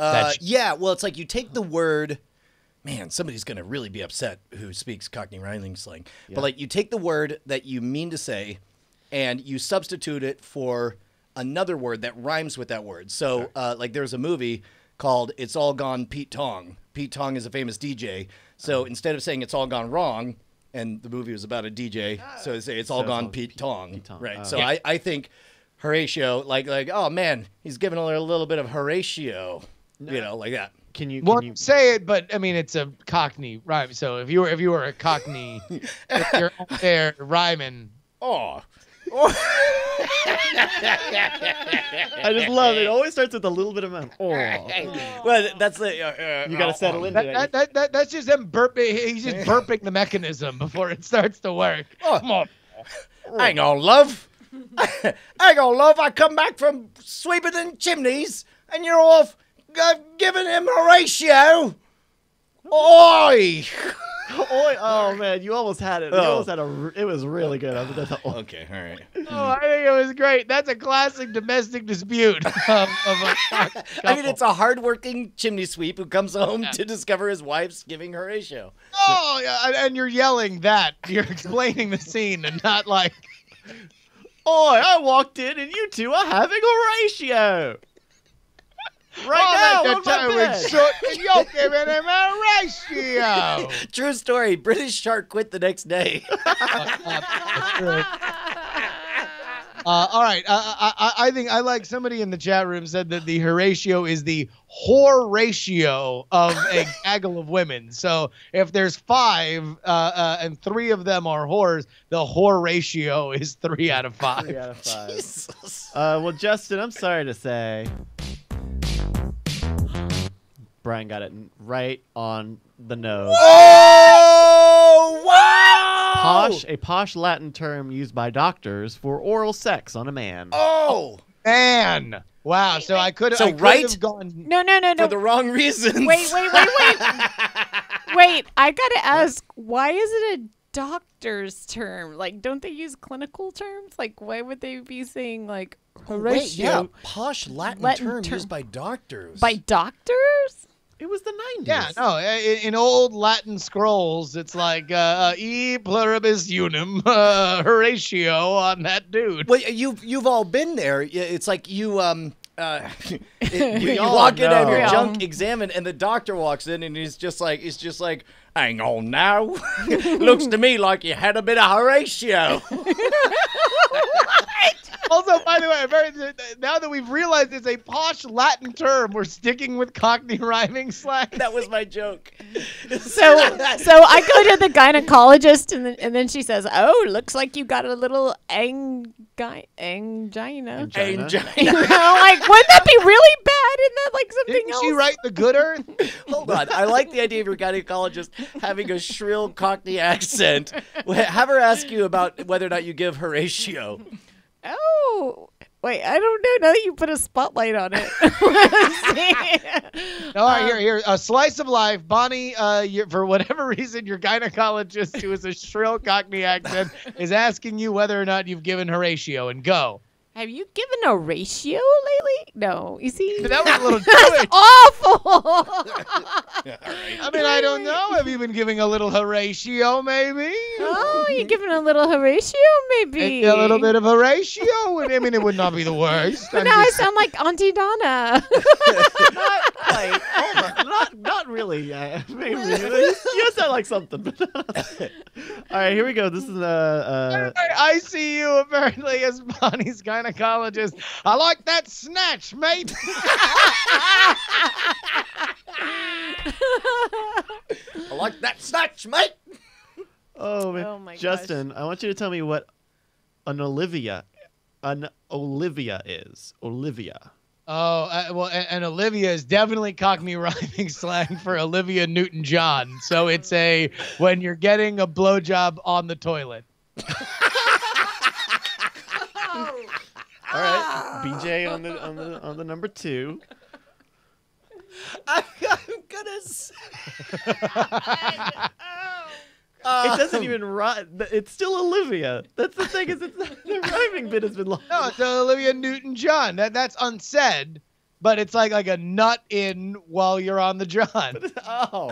Yeah, well, it's like you take the word. Man, somebody's going to really be upset who speaks Cockney rhyming slang. Yeah. But like you take the word that you mean to say and you substitute it for another word that rhymes with that word. So sure. Like there's a movie called It's All Gone Pete Tong. Pete Tong is a famous DJ. So instead of saying it's all gone wrong, and the movie was about a DJ, so they say it's all gone Pete Tong. Right. So yeah. I think Horatio, like, oh, man, he's giving her a little bit of Horatio, you know, like that. Can you say it? But I mean, it's a Cockney rhyme. So if you were a Cockney, if you're out there rhyming. Oh. I just love it. It always starts with a little bit of a oh. Well, that's the you got to settle into it. That's just him burping. He's just burping the mechanism before it starts to work. Oh, come on. Hang on, love. Hang on, love. I come back from sweeping in chimneys, and you're off. I've given him Horatio. Oi! Oi! Oh man, you almost had it. You almost had a. It was really good. I thought, oh. Okay, all right. Oh, I think it was great. That's a classic domestic dispute. I mean, it's a hardworking chimney sweep who comes home to discover his wife's giving Horatio. Oh, yeah, and you're yelling that. You're explaining the scene and not like, "Oi! I walked in and you two are having Horatio." Right now, Horatio. True story. British shark quit the next day. All right. I think I like somebody in the chat room said that the Horatio is the whore ratio of a gaggle of women. So if there's five and three of them are whores, the whore ratio is 3 out of 5. 3 out of 5. Jesus. Well, Justin, I'm sorry to say. Brian got it right on the nose. Whoa! Wow! Posh, a posh Latin term used by doctors for oral sex on a man. Oh, man! Wow. Wait, so wait. I could right? have gone. No. For the wrong reasons. Wait. Wait, I gotta ask. Why is it a doctor's term? Like, don't they use clinical terms? Like, why would they be saying like Horatio? Wait, yeah, posh Latin term used by doctors. By doctors? It was the 90s. Yeah, no. In old Latin scrolls, it's like E pluribus unum, Horatio on that dude. Well, you've all been there. It's like you you walk in on your junk examined, and the doctor walks in, and he's just like, hang on now, looks to me like you had a bit of Horatio. Also, by the way, now that we've realized it's a posh Latin term, we're sticking with Cockney rhyming slang. That was my joke. So I go to the gynecologist, and then she says, "Oh, looks like you got a little angina." You know, like, wouldn't that be really bad? Isn't that like something else? Didn't she write The Good Earth? Hold on, I like the idea of your gynecologist having a shrill Cockney accent. Have her ask you about whether or not you give Horatio. Oh, wait, I don't know. Now that you put a spotlight on it. All right, here. A slice of life. Bonnie, for whatever reason, your gynecologist, who is a shrill Cockney accent, is asking you whether or not you've given Horatio, and go. Have you given Horatio lately? No, you see. That was a little That's awful. Yeah, right. I mean, I don't know. Have you been giving a little Horatio, maybe? Oh, you're giving a little Horatio, maybe. A little bit of Horatio. I mean, it would not be the worst. But now I sound like Auntie Donna. Not quite. Not really. Maybe. You sound like something. All right, here we go. This is I see you apparently as Bonnie's guy. Gynecologist. I like that snatch, mate. I like that snatch, mate. Oh, man. Oh my Justin, gosh. I want you to tell me what an Olivia is. Olivia. Oh, well, and Olivia is definitely Cockney rhyming slang for Olivia Newton-John. So it's a when you're getting a blowjob on the toilet. All right, BJ on the number two. I'm gonna say it doesn't even rhyme. It's still Olivia. That's the thing, is it's not, the rhyming bit has been lost. No, it's Olivia Newton-John. That's unsaid, but it's like a nut in while you're on the John. Oh.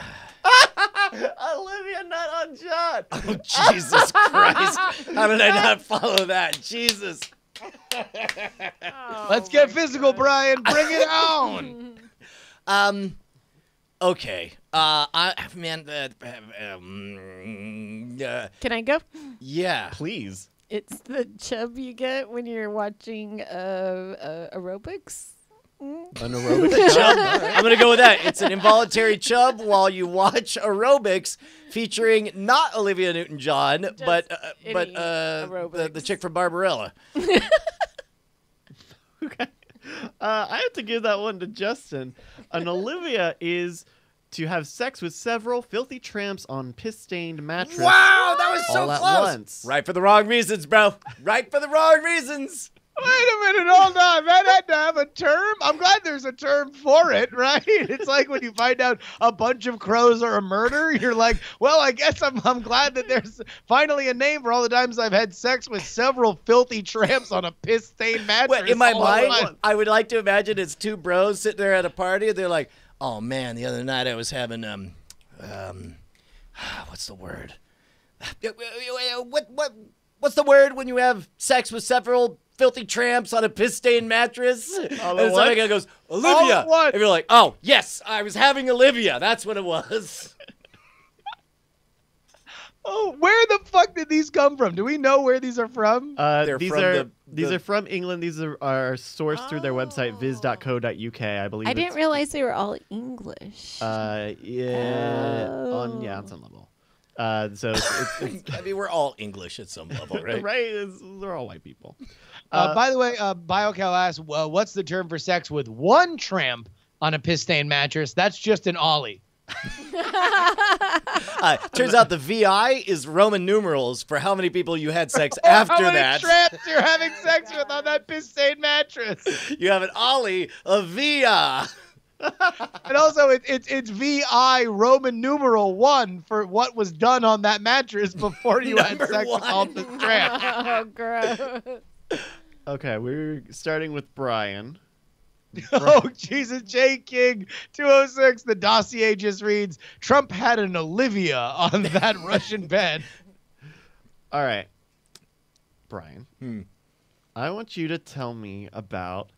Olivia nut on John. Oh, Jesus Christ! How did I not follow that? Jesus. Oh, let's get physical, God. Brian. Bring it on. Okay. Can I go? Yeah, please. It's the chub you get when you're watching aerobics. An aerobic chub. I'm gonna go with that. It's an involuntary chub while you watch aerobics, featuring not Olivia Newton-John, but the chick from Barbarella. Okay, I have to give that one to Justin. An Olivia is to have sex with several filthy tramps on piss-stained mattress. Wow, that was so close. Right for the wrong reasons, bro. Right for the wrong reasons. Wait a minute, hold on. That had to have a term? I'm glad there's a term for it, right? It's like when you find out a bunch of crows are a murder, you're like, well, I guess I'm glad that there's finally a name for all the times I've had sex with several filthy tramps on a piss-stained mattress. Well, in my mind, I would like to imagine it's two bros sitting there at a party, and they're like, oh, man, the other night I was having, what's the word? What's the word when you have sex with several filthy tramps on a piss-stained mattress? And somebody goes, Olivia. And you're like, oh, yes, I was having Olivia. That's what it was. Oh, where the fuck did these come from? Do we know where these are from? These are from England. These are sourced through their website, viz.co.uk, I believe. I didn't realize they were all English. Yeah. Oh. On some level. So it's I mean, we're all English at some level, right? Right? They're all white people. By the way, BioCal asks, well, what's the term for sex with one tramp on a piss-stained mattress? That's just an Ollie. Turns out the VI is Roman numerals for how many people you had sex after that. Tramps you're having sex with on that piss-stained mattress. You have an Ollie, a VI. And also, it's VI Roman numeral 1 for what was done on that mattress before you had sex with all the tramps. Oh, gross. Okay, we're starting with Brian. Oh, Jesus, J. King, 206. The dossier just reads, Trump had an Olivia on that Russian bed. All right, Brian, I want you to tell me about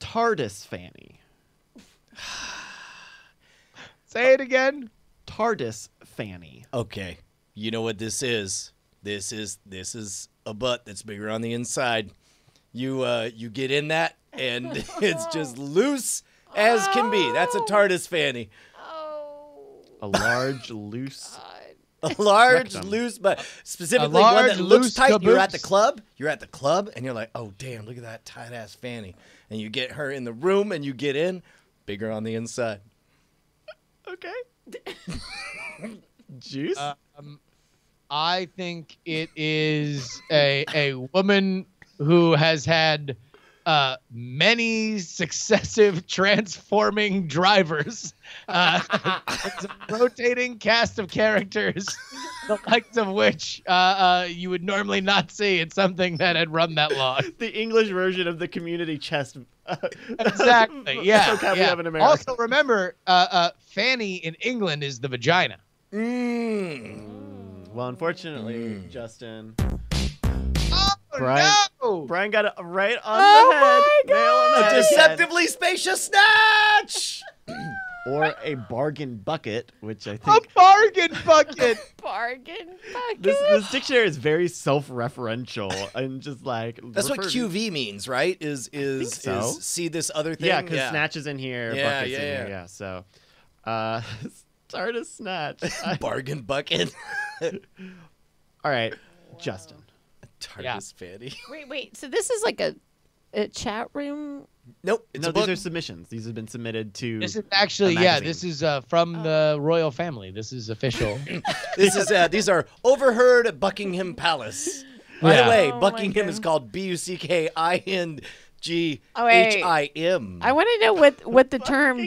TARDIS Fanny. Say it again. TARDIS Fanny. Okay. You know what this is. This is a butt that's bigger on the inside. You get in that and it's just loose as can be. That's a TARDIS Fanny. Oh. A large loose. A large loose butt. Specifically one that looks tight. Caboose. You're at the club. You're at the club and you're like, "Oh damn, look at that tight ass Fanny." And you get her in the room and you get in, bigger on the inside. Okay. Juice? I think it is a woman who has had many successive transforming drivers. It's a rotating cast of characters, the likes of which you would normally not see. It's something that had run that long. The English version of the community chest. Exactly, yeah. So yeah. In also, remember, Fanny in England is the vagina. Well, unfortunately, Justin... Brian, no! Brian got it right on the head. My God. A deceptively spacious snatch! Or a bargain bucket, which I think... A bargain bucket! Bargain bucket! This dictionary is very self-referential and just like... That's what QV means, right? Is see this other thing? Yeah, because snatch is in here, bucket's in here. Yeah, so... start a snatch. Bargain bucket. All right, wow. Justin. TARDIS Fanny. Wait, so this is like a a chat room? Nope. No, these are submissions. These have been submitted to. This is actually, yeah, this is from the royal family. This is official. This is these are overheard at Buckingham Palace. By the way, Buckingham is called BUCKINGHIM. I want to know what the term.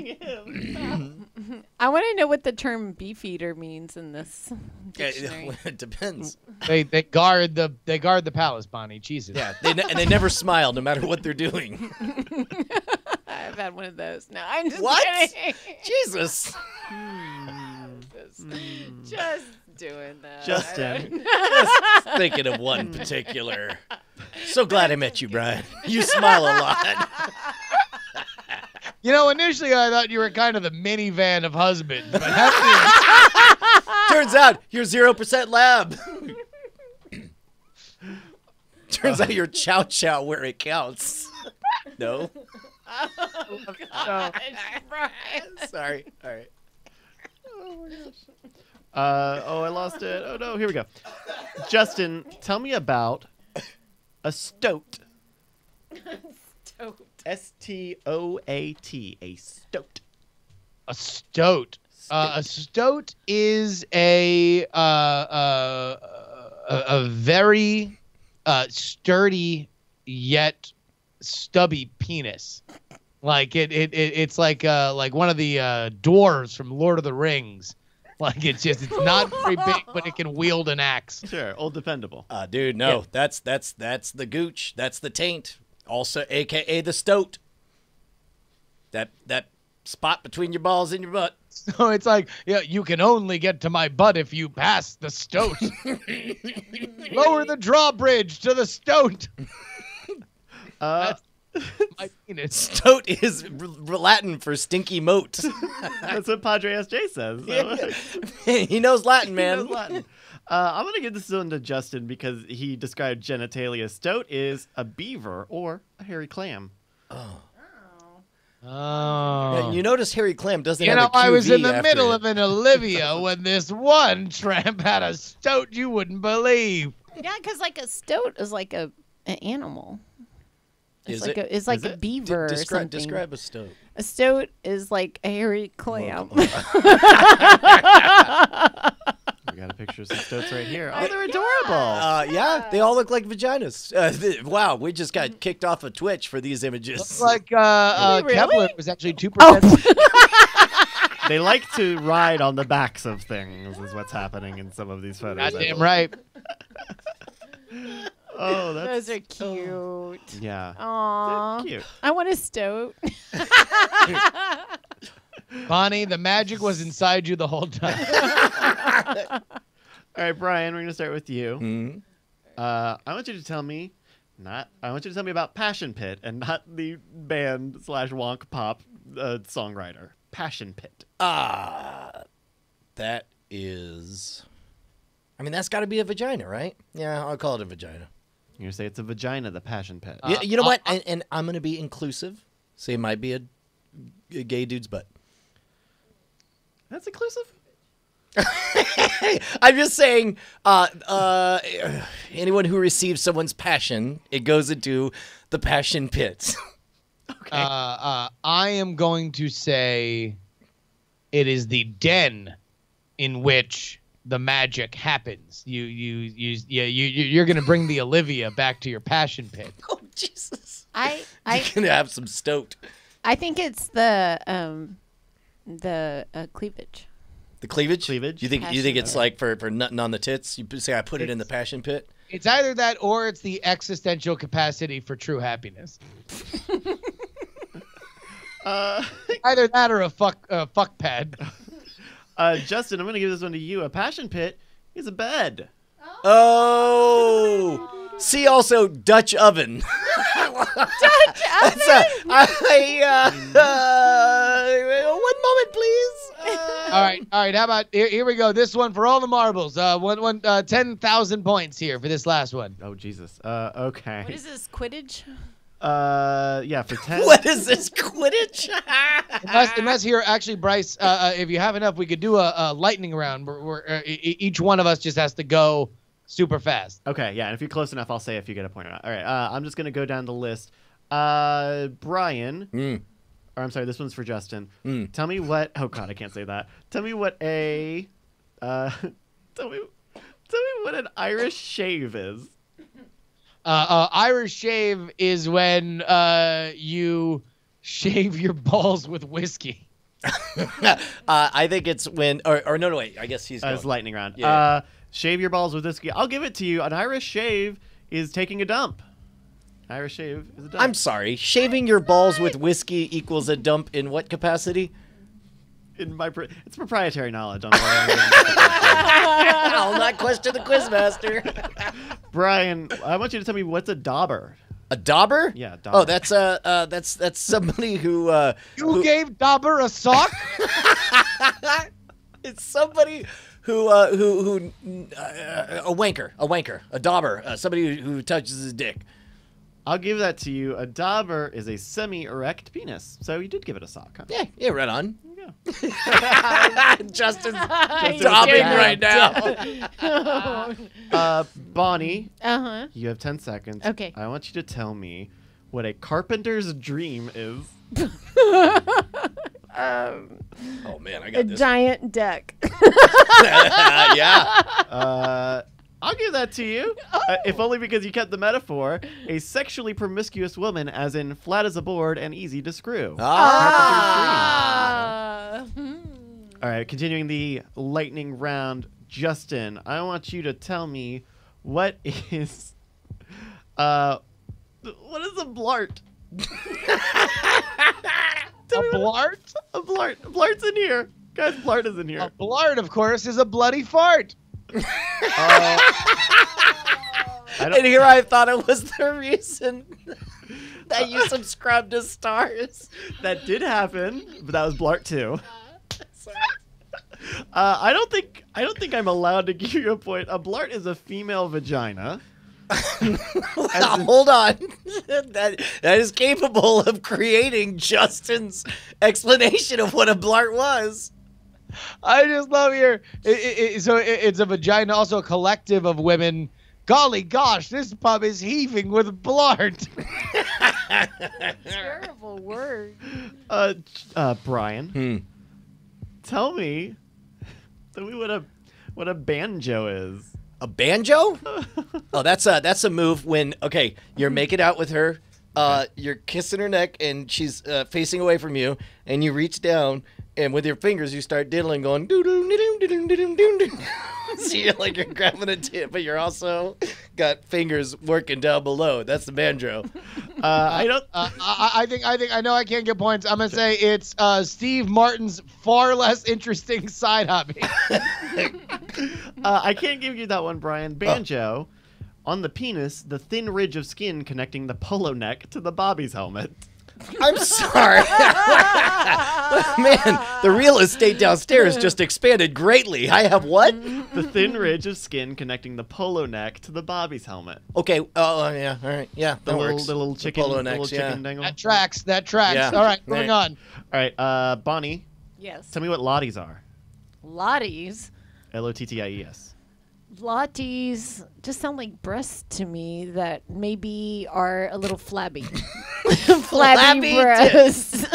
I want to know what the term beefeater means in this dictionary. Yeah, it depends. They guard the palace, Bonnie. Jesus. Yeah, and they never smile no matter what they're doing. I've had one of those. No, I'm just kidding. Jesus. Just doing that. Justin. Just thinking of one particular. So glad I met you, Brian. You smile a lot. You know, initially I thought you were kind of the minivan of husbands, but turns out you're 0% lab. Turns out you're Chow Chow where it counts. No. Oh gosh, Brian. Sorry. All right. Oh my gosh. Oh, I lost it. Oh no, here we go. Justin, tell me about a stoat. Stoat. S-T-O-A-T, a stoat. A stoat. A stoat is a very sturdy yet stubby penis. Like it's like one of the dwarves from Lord of the Rings. Like it's not very big, but it can wield an axe. Sure, old dependable. Dude, no, yeah. That's the gooch. That's the taint. Also, AKA the stoat. That spot between your balls and your butt. So it's like, yeah, you can only get to my butt if you pass the stoat. Lower the drawbridge to the stoat. My penis. Stoat is Latin for stinky moat. That's what Padre S.J. says. So. Yeah. He knows Latin, man. He knows Latin. I'm going to give this one to Justin because he described genitalia. Stoat is a beaver or a hairy clam. Oh. Oh. And you notice hairy clam doesn't have a QV. I was in the middle of an Olivia when this one tramp had a stoat you wouldn't believe. Yeah, because like a stoat is like an animal. It's like a beaver or something. Describe a stoat. A stoat is like a hairy clam. We got a picture of some stoats right here. Oh, they're adorable. Yeah, they all look like vaginas. Wow, we just got kicked off of Twitch for these images. Looks like really? Kepler was actually 2%. Oh. They like to ride on the backs of things is what's happening in some of these photos. Goddamn right. Oh, those are cute. Oh. Yeah. Aww. Cute. I want a stoat. Bonnie, the magic was inside you the whole time. All right, Brian, we're gonna start with you. Mm-hmm. I want you to tell me about Passion Pit and not the band / wonk pop songwriter. Passion Pit. That is. I mean, that's got to be a vagina, right? Yeah, I'll call it a vagina. You're going to say it's a vagina, the Passion Pit. You know what? And I'm going to be inclusive, so it might be a gay dude's butt. That's inclusive? I'm just saying anyone who receives someone's passion, it goes into the Passion Pit. Okay. I am going to say it is the den in which the magic happens. You're gonna bring the Olivia back to your Passion Pit. Oh Jesus! You're gonna have some stoat. I think it's the cleavage. The cleavage? Cleavage. You think it's like for nutting on the tits? You say I put it in the Passion Pit. It's either that or it's the existential capacity for true happiness. Either that or a fuck pad. Justin, I'm going to give this one to you. A Passion Pit is a bed. Oh. See also Dutch oven. Dutch oven? One moment, please. All right. How about here we go. This one for all the marbles. 10,000 points here for this last one. Oh, Jesus. Okay. What is this, Quidditch? Yeah, for 10. What is this, Quidditch? unless here, actually, Bryce, if you have enough, we could do a lightning round where each one of us just has to go super fast. Okay, yeah, and if you're close enough, I'll say if you get a point or not. All right, I'm just going to go down the list. Brian, or I'm sorry, this one's for Justin. Tell me what, oh God, I can't say that. Tell me what a, tell me what an Irish shave is. Irish shave is when you shave your balls with whiskey. I think it's when, or no, no, wait, I guess he's going. It's lightning round. Yeah. Shave your balls with whiskey. I'll give it to you. An Irish shave is taking a dump. Irish shave is a dump. I'm sorry. Shaving your balls with whiskey equals a dump in what capacity? In my it's proprietary knowledge. On I'll not question the quizmaster. Brian, I want you to tell me what's a dauber. A dauber? Yeah, dauber. Oh, that's somebody who who gave dauber a sock? It's somebody who a wanker, a dauber, somebody who touches his dick. I'll give that to you. A dauber is a semi-erect penis. So you did give it a sock, huh? Yeah, yeah, right on. There you go. Justin's daubing right now. Bonnie, you have 10 seconds. Okay. I want you to tell me what a carpenter's dream is. Oh, man, I got this. A giant deck. Yeah. I'll give that to you, if only because you kept the metaphor. A sexually promiscuous woman, as in flat as a board and easy to screw. All right, continuing the lightning round, Justin, I want you to tell me what is a blart? Tell me a blart? A blart. Blart's in here. Guys, blart is in here. A blart, of course, is a bloody fart. And here I thought it was the reason that you subscribed to stars. That did happen, but that was blart too. I don't think I'm allowed to give you a point. A blart is a female vagina. Hold on, that is capable of creating Justin's explanation of what a blart was. I just love your. So it's a vagina, also a collective of women. Golly gosh, this pub is heaving with blart. Terrible word. Brian, tell me what a banjo is. A banjo? Oh, that's a move when you're making out with her. You're kissing her neck and she's facing away from you, and you reach down. And with your fingers, you start diddling, going doo doo doo doo doo doo doo doo. So you're like you're grabbing a tip, but you're also got fingers working down below. That's the banjo. I think I know I can't get points. I'm gonna say it's Steve Martin's far less interesting side hobby. I can't give you that one, Brian. Banjo. On the penis, the thin ridge of skin connecting the polo neck to the Bobby's helmet. I'm sorry. Man, the real estate downstairs just expanded greatly. I have what? The thin ridge of skin connecting the polo neck to the Bobby's helmet. Okay. Oh, yeah. All right. Yeah. The little chicken, the polo necks, little chicken dangle. That tracks. That tracks. Yeah. All right. Going on. All right. Bonnie. Yes. Tell me what lotties are. Lotties? L-O-T-T-I-E-S. Lotties just sound like breasts to me that maybe are a little flabby. Flabby breasts.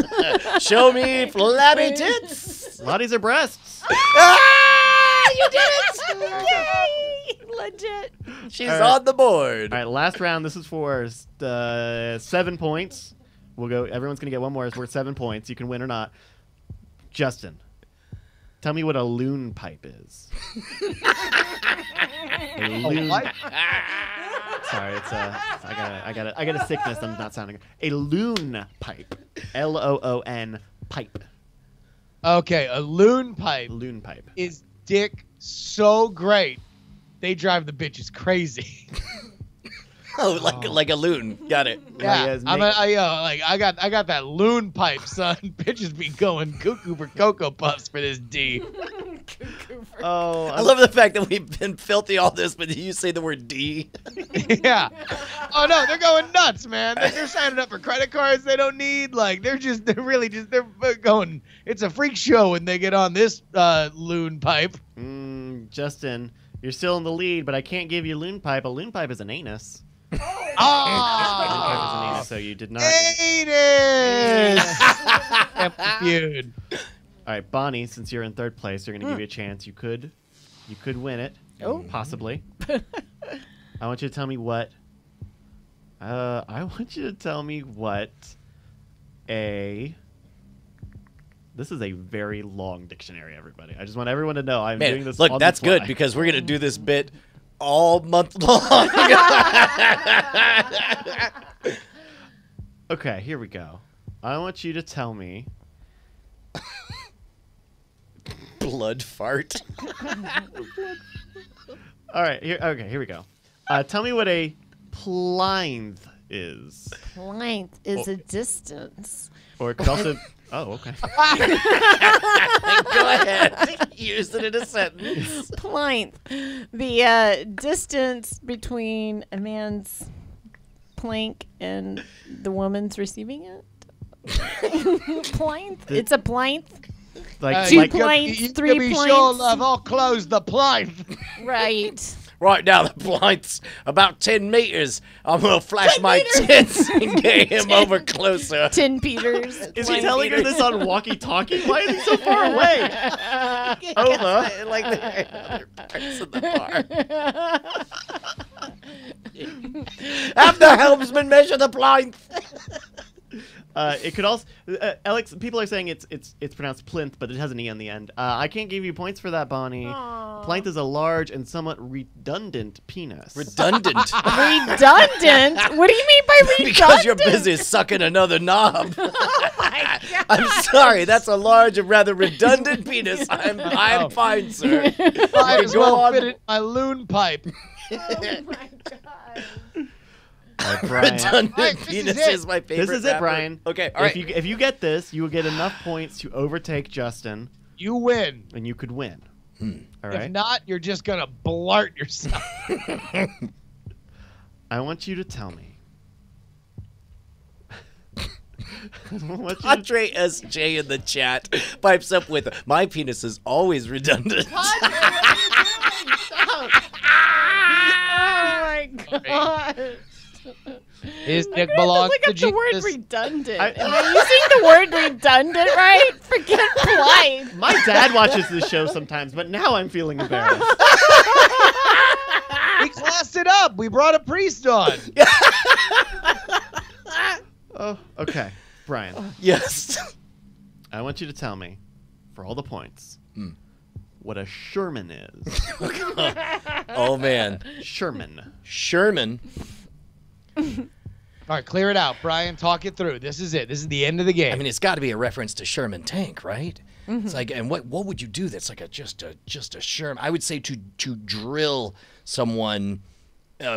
Show me flabby tits. Lotties are breasts. Ah, you did it! Yay! Legit. She's on the board. All right, last round. This is for 7 points. We'll go. Everyone's gonna get one more. It's worth 7 points. You can win or not. Justin, tell me what a loon pipe is. A loon. Sorry, it's I got a sickness. I'm not sounding. A loon pipe. L-O-O-N pipe. Okay, a loon pipe. Loon pipe is dick so great, they drive the bitches crazy. Oh, like a loon. Got it. Yeah, I got that loon pipe, son. Bitches be going cuckoo for Cocoa Puffs for this D. Oh, I love the fact that we've been filthy all this, but did you say the word D? Yeah. Oh no, they're going nuts, man. They're signing up for credit cards they don't need. Like they're going. It's a freak show when they get on this loon pipe. Justin, you're still in the lead, but I can't give you loon pipe. A loon pipe is an anus. Oh! So you did not. Hated. All right, Bonnie. Since you're in third place, they're going to give you a chance. You could win it. Oh, possibly. I want you to tell me what. I want you to tell me what a. This is a very long dictionary, everybody. I just want everyone to know I'm doing this. Look, that's good because we're going to do this bit all month long. Okay, here we go. I want you to tell me. Blood fart. All right. Here we go. Tell me what a plinth is. Plinth is a distance. Or it could also. Oh, okay. Go ahead. Use it in a sentence. Plinth. The distance between a man's plank and the woman's receiving it. Plinth? It's a plinth? Like, two plinths, three plinths. To be sure, love, I'll close the plinth. Right. Right now, the blind's about 10 meters. I'm going to flash my tits and get him over closer. 10 meters. Is he telling her this on walkie-talkie? Why is he so far away? Over. Like the other parts of the bar. Have the helmsman measure the blind. It could also, Alex. People are saying it's pronounced plinth, but it has an e on the end. I can't give you points for that, Bonnie. Aww. Plinth is a large and somewhat redundant penis. Redundant. Redundant. What do you mean by redundant? Because you're busy sucking another knob. Oh my God. I'm sorry. That's a large and rather redundant penis. I'm fine, sir. I as well fit in my loon pipe. Oh my God. Redundant penis is my favorite. This is it, Brian. Okay, all right. If you get this, you will get enough points to overtake Justin. You win. And you could win. Hmm. All right. If not, you're just going to blart yourself. I want you to tell me. Andre S.J. in the chat pipes up with, my penis is always redundant. Oh, my God. His dick belongs to Jesus. Look up the word redundant. Am I using the word redundant right? Forget blind. My dad watches this show sometimes, but now I'm feeling embarrassed. We classed it up. We brought a priest on. Oh, okay, Brian. Yes. I want you to tell me, for all the points, what a Sherman is. Oh man, Sherman. All right, clear it out, Brian. Talk it through. This is it. This is the end of the game. I mean, it's got to be a reference to Sherman Tank, right? Mm-hmm. It's like, and what would you do? That's like just a Sherman. I would say to drill someone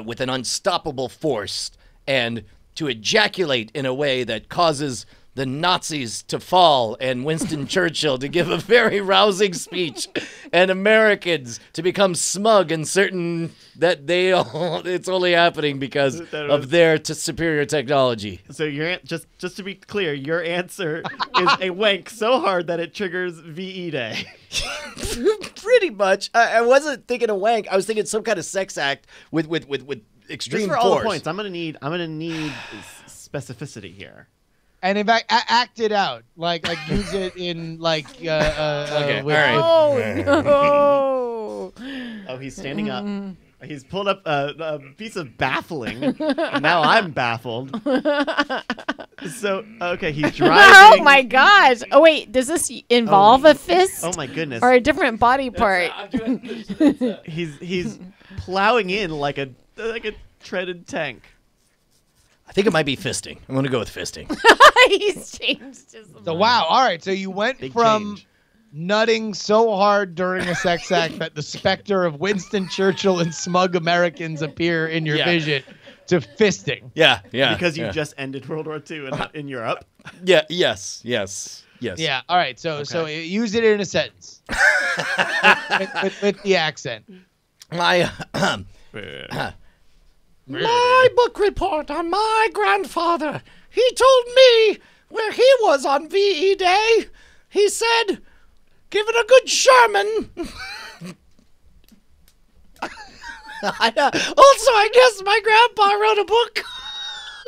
with an unstoppable force and to ejaculate in a way that causes the Nazis to fall and Winston Churchill to give a very rousing speech and Americans to become smug and certain that they all, it's only happening because of their superior technology. So your just to be clear, your answer is a wank so hard that it triggers VE Day. Pretty much. I wasn't thinking a wank. I was thinking some kind of sex act with extreme force. Just for all the points, I'm going to need specificity here. And in fact, act it out, like use it in like. Okay. All right. Oh no! Oh, he's standing up. He's pulled up a piece of baffling. Now I'm baffled. So okay, he's driving. Oh my gosh! Oh wait, does this involve a fist? Oh my goodness! Or a different body part? He's plowing in like a treaded tank. I think it might be fisting. I'm going to go with fisting. He's changed his mind. So, wow. All right. So you went from nutting so hard during a sex act that the specter of Winston Churchill and smug Americans appear in your vision to fisting. Yeah. Yeah. Because you just ended World War II in Europe. Yeah. Yes. Yes. Yes. Yeah. All right. So, so use it in a sentence. with the accent. My... My book report on my grandfather. He told me where he was on VE Day. He said, give it a good Sherman. Also, I guess my grandpa wrote a book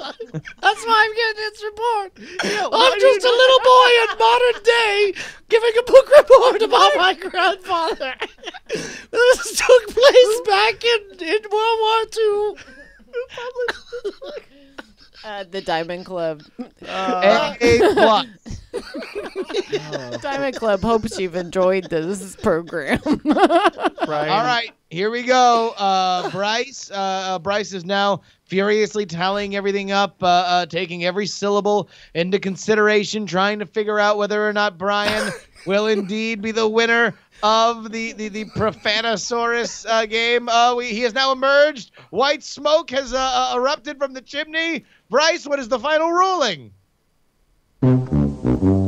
That's why I'm getting this report. Yeah, I'm just a little boy in modern day giving a book report about my grandfather. This took place back in World War II. The Diamond Club. A plus. Diamond Club hopes you've enjoyed this program. Brian. All right, here we go. Bryce is now furiously tallying everything up, taking every syllable into consideration, trying to figure out whether or not Brian will indeed be the winner of the Profanosaurus game. He has now emerged. White smoke has erupted from the chimney. Bryce, what is the final ruling?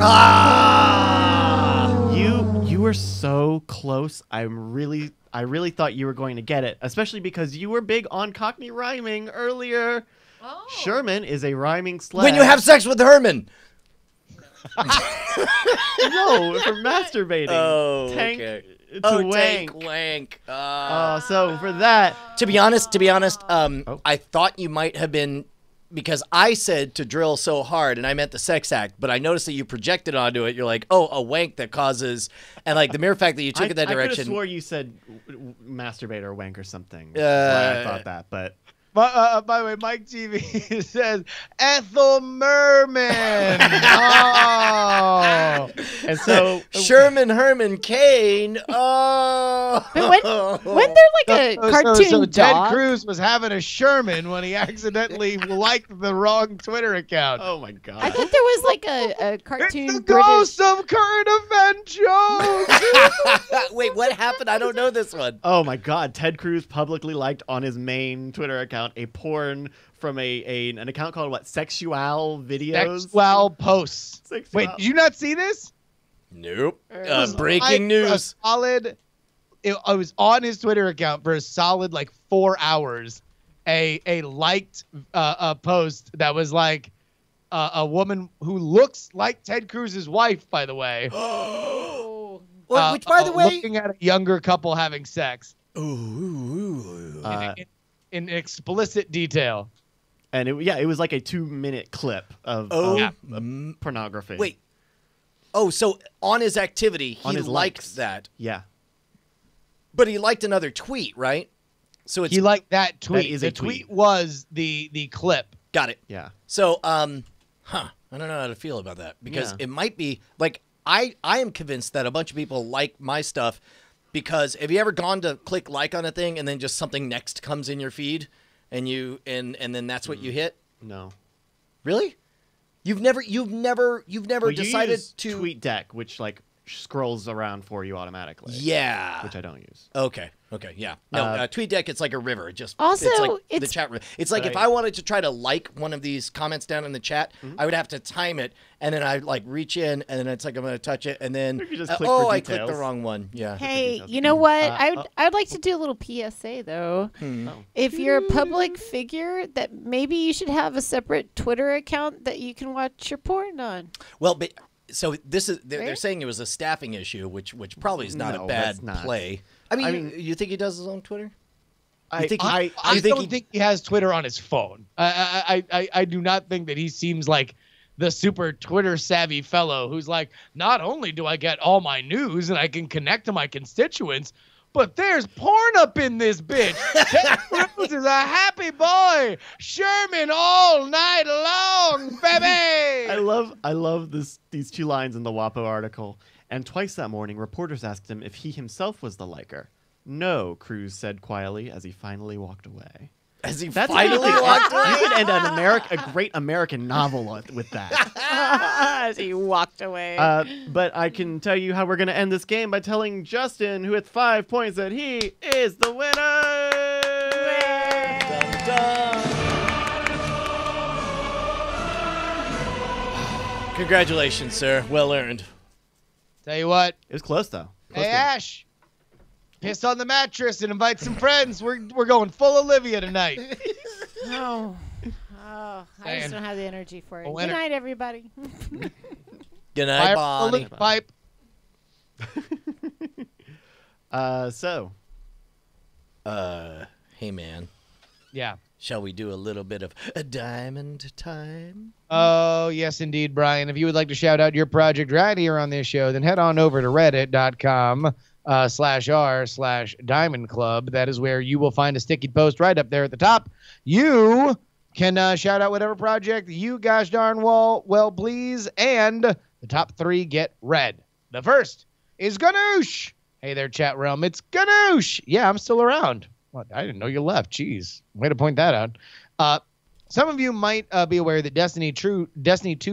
Ah! You were so close. I really thought you were going to get it, especially because you were big on Cockney rhyming earlier. Oh. Sherman is a rhyming slang. When you have sex with Herman. No, for masturbating. Oh, tank, okay. Oh, wank. Tank wank. So for that, to be honest, I thought you might have been, because I said to drill so hard, and I meant the sex act, but I noticed that you projected onto it. You're like, oh, a wank that causes, and like the mere fact that you took it that direction. I could have swore you said masturbate or wank or something. I thought that, but. By the way, Mike TV says Ethel Merman. Oh, and so Sherman Herman Cain. Oh, when they're like a cartoon dog. Ted Cruz was having a Sherman when he accidentally liked the wrong Twitter account. Oh my god! I thought there was like a cartoon. It's the ghost of current event jokes. Wait, what happened? I don't know this one. Oh my god! Ted Cruz publicly liked on his main Twitter account a porn from an account called what? Sexual Videos? Sexual Posts. Sexual. Wait, did you not see this? Nope. Breaking news. I was on his Twitter account for a solid like 4 hours. A liked a post that was like a woman who looks like Ted Cruz's wife, by the way. Which, by the way, looking at a younger couple having sex. Ooh. In explicit detail, and it was like a 2-minute clip of pornography. Wait, so on his activity, he liked that. Yeah, but he liked another tweet, right? So he liked that tweet. That is the tweet was the clip. Got it. Yeah. So I don't know how to feel about that, because it might be like I am convinced that a bunch of people like my stuff. Because have you ever gone to click like on a thing and then just something next comes in your feed, and then that's what you hit? No, really? You've never well, decided you use TweetDeck, which like scrolls around for you automatically. Yeah, which I don't use. Okay, yeah. No, TweetDeck, it's like a river. It just it's like the chat river. It's like if I wanted to try to like one of these comments down in the chat, I would have to time it, and then I like reach in, and then it's like I'm gonna touch it, and then I clicked the wrong one. Yeah. Hey, you know what? I would like to do a little PSA though. If you're a public figure, that maybe you should have a separate Twitter account that you can watch your porn on. Well, but. So this is they're saying it was a staffing issue, which probably is not a bad play. I mean, you think he does his own Twitter? I don't think he has Twitter on his phone. I do not think that he seems like the super Twitter savvy fellow who's like, not only do I get all my news and I can connect to my constituents, but there's porn up in this bitch. Ted Cruz is a happy boy. Sherman all night long, baby. I love these two lines in the WAPO article. And twice that morning, reporters asked him if he himself was the liker. No, Cruz said quietly as he finally walked away. As he finally walked away? You could end a great American novel with that. As he walked away. But I can tell you how we're going to end this game by telling Justin, who has 5 points, that he is the winner! Dun, dun. Congratulations, sir. Well earned. Tell you what. It was close, though. Hey, Ash. Piss on the mattress and invite some friends. We're going full Olivia tonight. No. Oh, I just don't have the energy for it. Good night, everybody. Good night, Bonnie. Pipe. Hey, man. Yeah. Shall we do a little bit of a diamond time? Oh, yes, indeed, Brian. If you would like to shout out your project right here on this show, then head on over to reddit.com/r/diamond club. That is where you will find a sticky post right up there at the top. You can shout out whatever project you gosh darn well please, and the top three get read. The first is Ganoush. Hey there, chat realm. It's Ganoush. Yeah, I'm still around. Well, I didn't know you left. Jeez. Way to point that out. Some of you might be aware that Destiny 2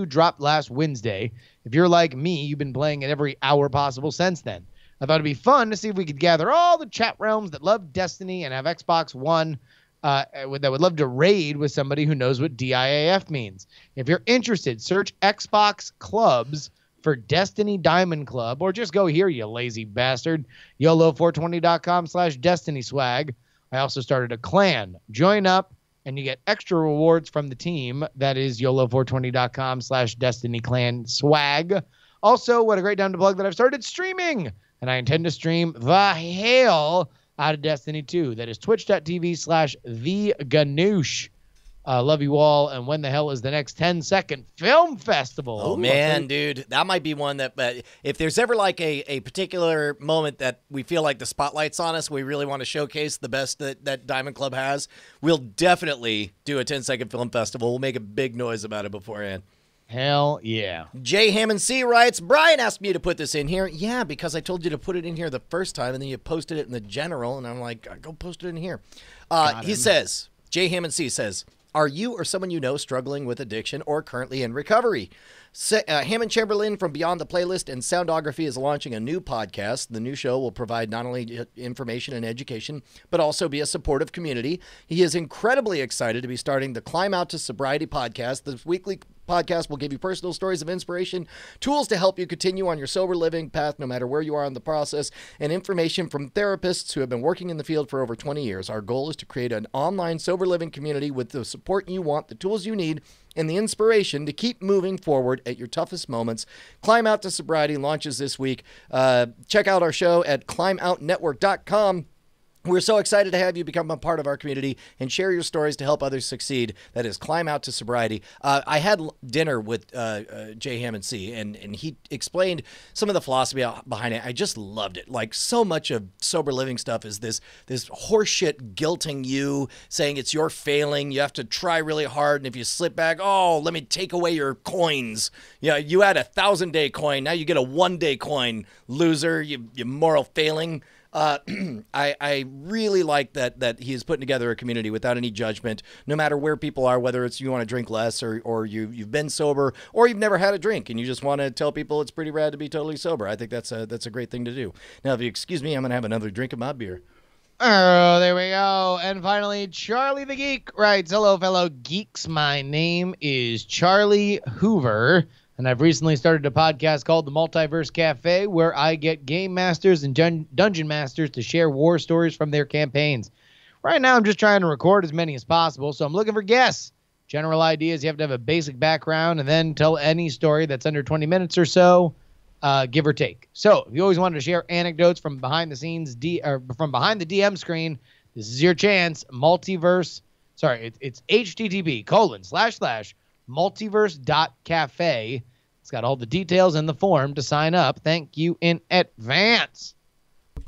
dropped last Wednesday. If you're like me, you've been playing it every hour possible since then. I thought it'd be fun to see if we could gather all the chat realms that love Destiny and have Xbox One that would love to raid with somebody who knows what DIAF means. If you're interested, search Xbox Clubs for Destiny Diamond Club, or just go here, you lazy bastard. YOLO420.com/Destiny swag. I also started a clan. Join up, and you get extra rewards from the team. That is YOLO420.com/Destiny clan swag. Also, what a great time to plug that I've started streaming, and I intend to stream the hell out of Destiny 2. That is twitch.tv/theganoush. Love you all, and when the hell is the next 10-second film festival? Oh, man, dude. That might be one that, if there's ever like a particular moment that we feel like the spotlight's on us, we really want to showcase the best that Diamond Club has, we'll definitely do a 10-second film festival. We'll make a big noise about it beforehand. Hell yeah. Jay Hammond C writes, Brian asked me to put this in here. Yeah, because I told you to put it in here the first time, and then you posted it in the general, and I'm like, go post it in here. He says, Jay Hammond C says, are you or someone you know struggling with addiction or currently in recovery? Hammond Chamberlain from Beyond the Playlist and Soundography is launching a new podcast. The new show will provide not only information and education, but also be a supportive community. He is incredibly excited to be starting the Climb Out to Sobriety podcast. The weekly podcast will give you personal stories of inspiration, tools to help you continue on your sober living path no matter where you are in the process, and information from therapists who have been working in the field for over 20 years. Our goal is to create an online sober living community with the support you want, the tools you need, and the inspiration to keep moving forward at your toughest moments. Climb Out to Sobriety launches this week. Check out our show at climboutnetwork.com. We're so excited to have you become a part of our community and share your stories to help others succeed. That is Climb Out to Sobriety. I had dinner with Jay Hammond C, and he explained some of the philosophy behind it. I just loved it. Like, so much of sober living stuff is this horseshit guilting you, saying it's your failing. You have to try really hard, and if you slip back, oh, let me take away your coins. Yeah, you had a 1,000-day coin. Now you get a 1-day coin, loser, you moral failing. I really like that he is putting together a community without any judgment, no matter where people are, whether it's you want to drink less or you've been sober or you've never had a drink and you just want to tell people it's pretty rad to be totally sober. I think that's a great thing to do. Now, if you excuse me, I'm going to have another drink of my beer. Oh, there we go. And finally, Charlie the Geek writes, hello, fellow geeks. My name is Charlie Hoover, and I've recently started a podcast called The Multiverse Cafe, where I get game masters and dungeon masters to share war stories from their campaigns. Right now, I'm just trying to record as many as possible, so I'm looking for guests. General ideas, you have to have a basic background, and then tell any story that's under 20 minutes or so, give or take. So if you always wanted to share anecdotes from behind the scenes, or from behind the DM screen, this is your chance. It's http://multiverse.cafe. It's got all the details in the form to sign up. Thank you in advance.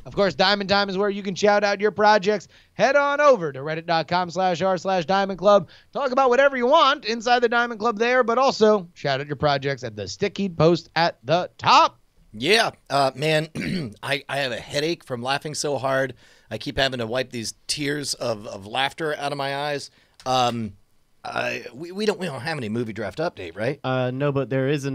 Of course, Diamond Time is where you can shout out your projects. Head on over to reddit.com/r/diamond club. Talk about whatever you want inside the Diamond Club there, but also shout out your projects at the sticky post at the top. Yeah, man, I have a headache from laughing so hard. I keep having to wipe these tears of laughter out of my eyes. We don't have any movie draft update, right? No, but there is a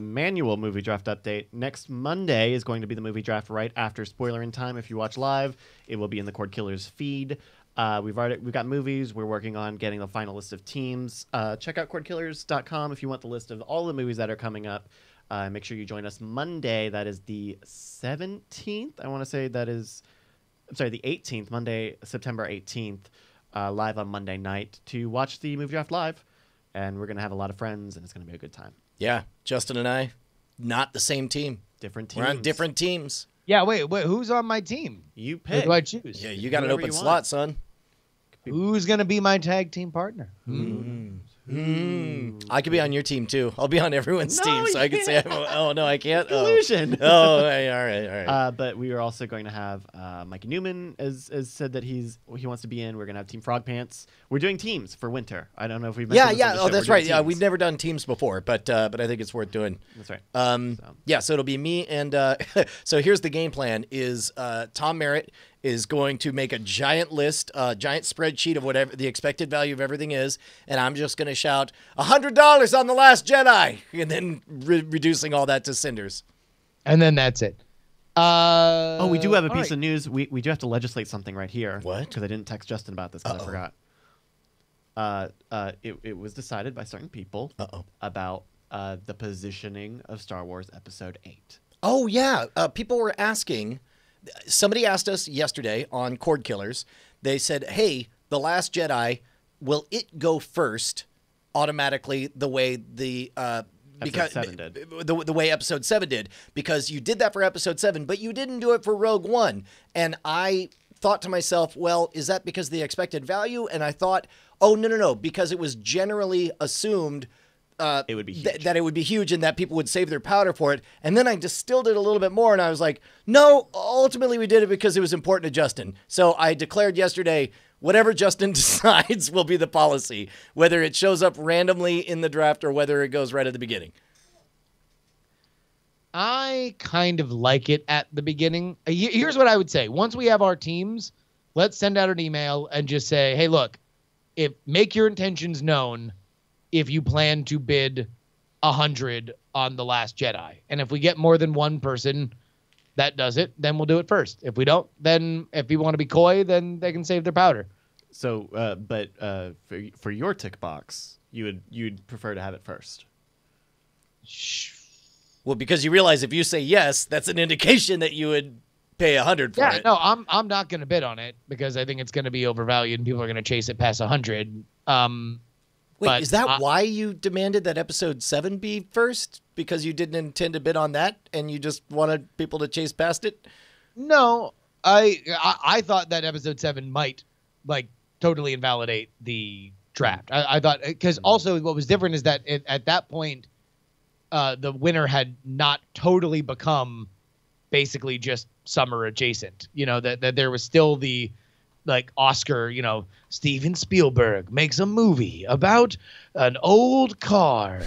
manual movie draft update. Next Monday is going to be the movie draft right after Spoiler in Time. If you watch live, it will be in the Cord Killers feed. We've got movies. We're working on getting the final list of teams. Check out cordkillers.com if you want the list of all the movies that are coming up. Make sure you join us Monday. That is the 17th. I want to say that is, I'm sorry, the 18th, Monday, September 18th. Live on Monday night to watch the movie draft live, and we're gonna have a lot of friends, and it's gonna be a good time. Yeah, Justin and I, not the same team, different teams. We're on different teams. Yeah, wait, who's on my team? You pick. Who do I choose? Yeah, you got an open slot, son. Who's going to be my tag team partner? I could be on your team, too. I'll be on everyone's team, so I can say, oh, no, I can't. Collusion. Oh, all right. But we are also going to have Mikey Newman has said that he wants to be in. We're going to have Team Frog Pants. We're doing teams for winter. I don't know if we've mentioned this on the show. Oh, that's right. Teams. Yeah, we've never done teams before, but I think it's worth doing. That's right. Yeah, so it'll be me and so here's the game plan is Tom Merritt is going to make a giant list, a giant spreadsheet of whatever the expected value of everything is, and I'm just going to shout $100 on The Last Jedi, and then reducing all that to cinders. And then that's it. Oh, we do have a piece of news. We do have to legislate something right here. What? Because I didn't text Justin about this because I forgot. It was decided by certain people about the positioning of Star Wars Episode 8. Oh, yeah. People were asking... Somebody asked us yesterday on Cord Killers. They said, hey, The Last Jedi, will it go first automatically the way the way Episode 7 did? Because you did that for Episode 7, but you didn't do it for Rogue One. And I thought to myself, well, is that because of the expected value? And I thought, oh, no, because it was generally assumed it would be huge. That it would be huge and that people would save their powder for it. And then I distilled it a little bit more and I was like, no, ultimately we did it because it was important to Justin. So I declared yesterday, whatever Justin decides will be the policy, whether it shows up randomly in the draft or whether it goes right at the beginning. I kind of like it at the beginning. Here's what I would say. Once we have our teams, let's send out an email and just say, hey, look, make your intentions known if you plan to bid 100 on The Last Jedi. And if we get more than one person that does it, then we'll do it first. If we don't, then if you want to be coy, then they can save their powder. So, for your tick box, you'd prefer to have it first. Well, because you realize if you say yes, that's an indication that you would pay 100 for it. Yeah, no, I'm not going to bid on it because I think it's going to be overvalued and people are going to chase it past 100. Wait, but, is that why you demanded that Episode 7 be first? Because you didn't intend to bid on that, and you just wanted people to chase past it? No, I thought that Episode 7 might like totally invalidate the draft. I thought because also what was different is that at that point, the winner had not totally become basically just summer adjacent. You know that there was still the like Oscar, you know, Steven Spielberg makes a movie about an old car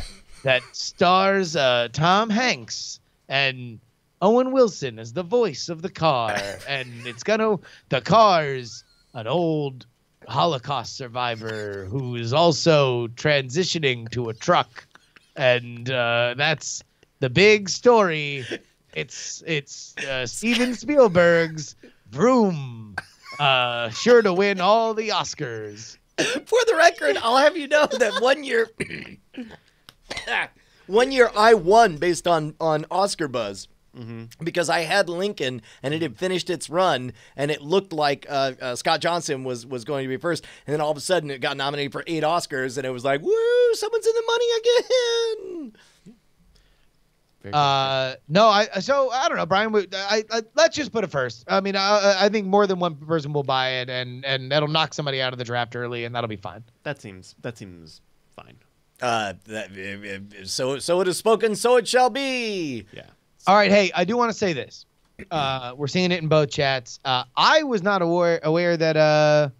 that stars Tom Hanks and Owen Wilson as the voice of the car. And the car's an old Holocaust survivor who is also transitioning to a truck. And that's the big story. It's Steven Spielberg's Vroom. Sure to win all the Oscars. For the record, I'll have you know that one year I won based on Oscar buzz because I had Lincoln and it had finished its run and it looked like Scott Johnson was going to be first, and then all of a sudden it got nominated for 8 Oscars and it was like, woo, someone's in the money again. I don't know, Brian. Let's just put it first. I mean, I think more than one person will buy it, and that'll knock somebody out of the draft early, and that'll be fine. That seems fine. So it is spoken, so it shall be. Yeah. All right. Hey, I do want to say this. We're seeing it in both chats. I was not aware that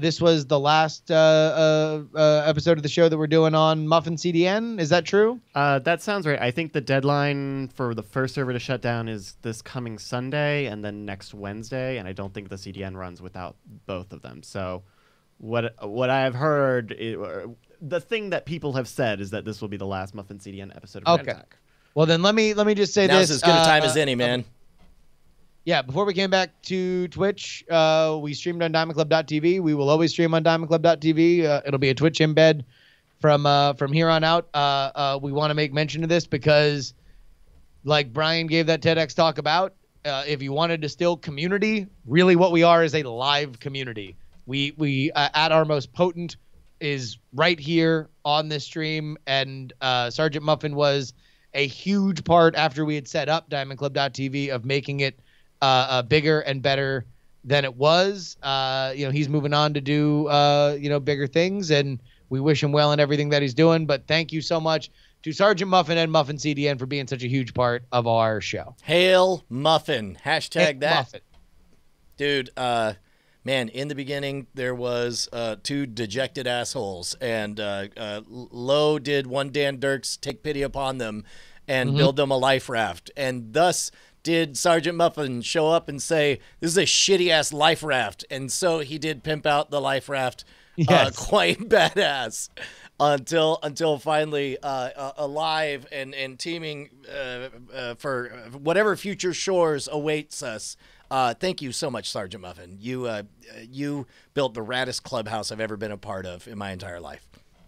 this was the last episode of the show that we're doing on Muffin CDN. Is that true? That sounds right. I think the deadline for the first server to shut down is this coming Sunday and then next Wednesday, and I don't think the CDN runs without both of them. So what I have heard, the thing that people have said is that this will be the last Muffin CDN episode of Night Attack. Well, then let me just say this. Now's as good a time as any, man. Yeah, before we came back to Twitch, we streamed on diamondclub.tv. We will always stream on diamondclub.tv. It'll be a Twitch embed from here on out. We want to make mention of this because, like Brian gave that TEDx talk about, if you want to distill community, really what we are is a live community. We at our most potent is right here on this stream, and Sergeant Muffin was a huge part after we had set up diamondclub.tv of making it bigger and better than it was. You know, he's moving on to do, you know, bigger things, and we wish him well in everything that he's doing. But thank you so much to Sergeant Muffin and Muffin CDN for being such a huge part of our show. Hail Muffin. Hashtag Hail that. Muffin. Dude, man, in the beginning, there was two dejected assholes, and Lowe did one Dan Dirks take pity upon them and build them a life raft. And thus did Sergeant Muffin show up and say, this is a shitty-ass life raft. And so he did pimp out the life raft quite badass until finally alive and teeming for whatever future shores awaits us. Thank you so much, Sergeant Muffin. You you built the raddest clubhouse I've ever been a part of in my entire life.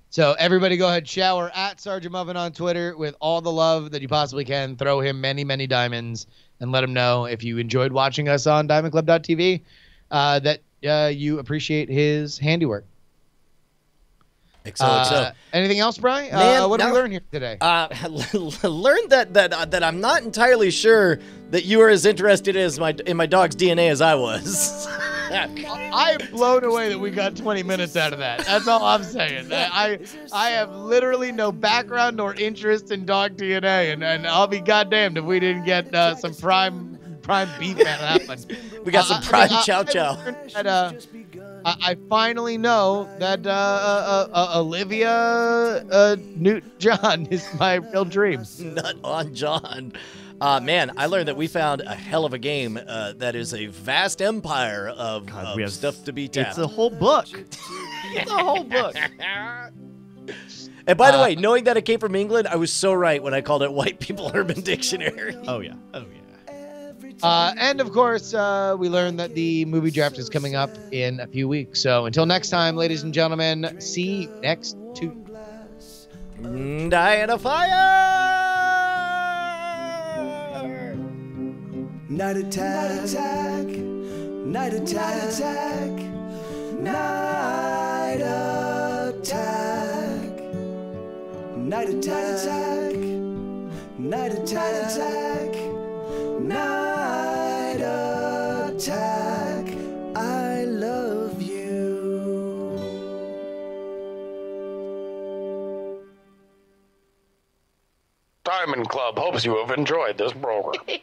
So everybody go ahead, shower at Sergeant Muffin on Twitter with all the love that you possibly can. Throw him many, many diamonds and let him know if you enjoyed watching us on diamondclub.tv that you appreciate his handiwork. So. Anything else, Brian? Man, what did we learn here today? Learned that I'm not entirely sure that you are as interested as in my dog's DNA as I was. I'm blown away that we got 20 minutes out of that. That's all I'm saying. I have literally no background or interest in dog DNA, and I'll be goddamned if we didn't get some prime beef out of that one. We got some prime Chow Chow. I finally know that Olivia Newton-John is my real dream. Nut on John. Man, I learned that we found a hell of a game that is a vast empire of, stuff to be tapped. It's a whole book. It's a whole book. And by the way, knowing that it came from England, I was so right when I called it White People Urban Dictionary. Oh, yeah. Oh, yeah. And, of course, we learned that the movie draft is coming up in a few weeks. So until next time, ladies and gentlemen, see you next Tuesday. Die in a fire! Night attack. Night attack. Night attack. Night attack. Night attack. Night attack, I love you. Diamond Club hopes you have enjoyed this program.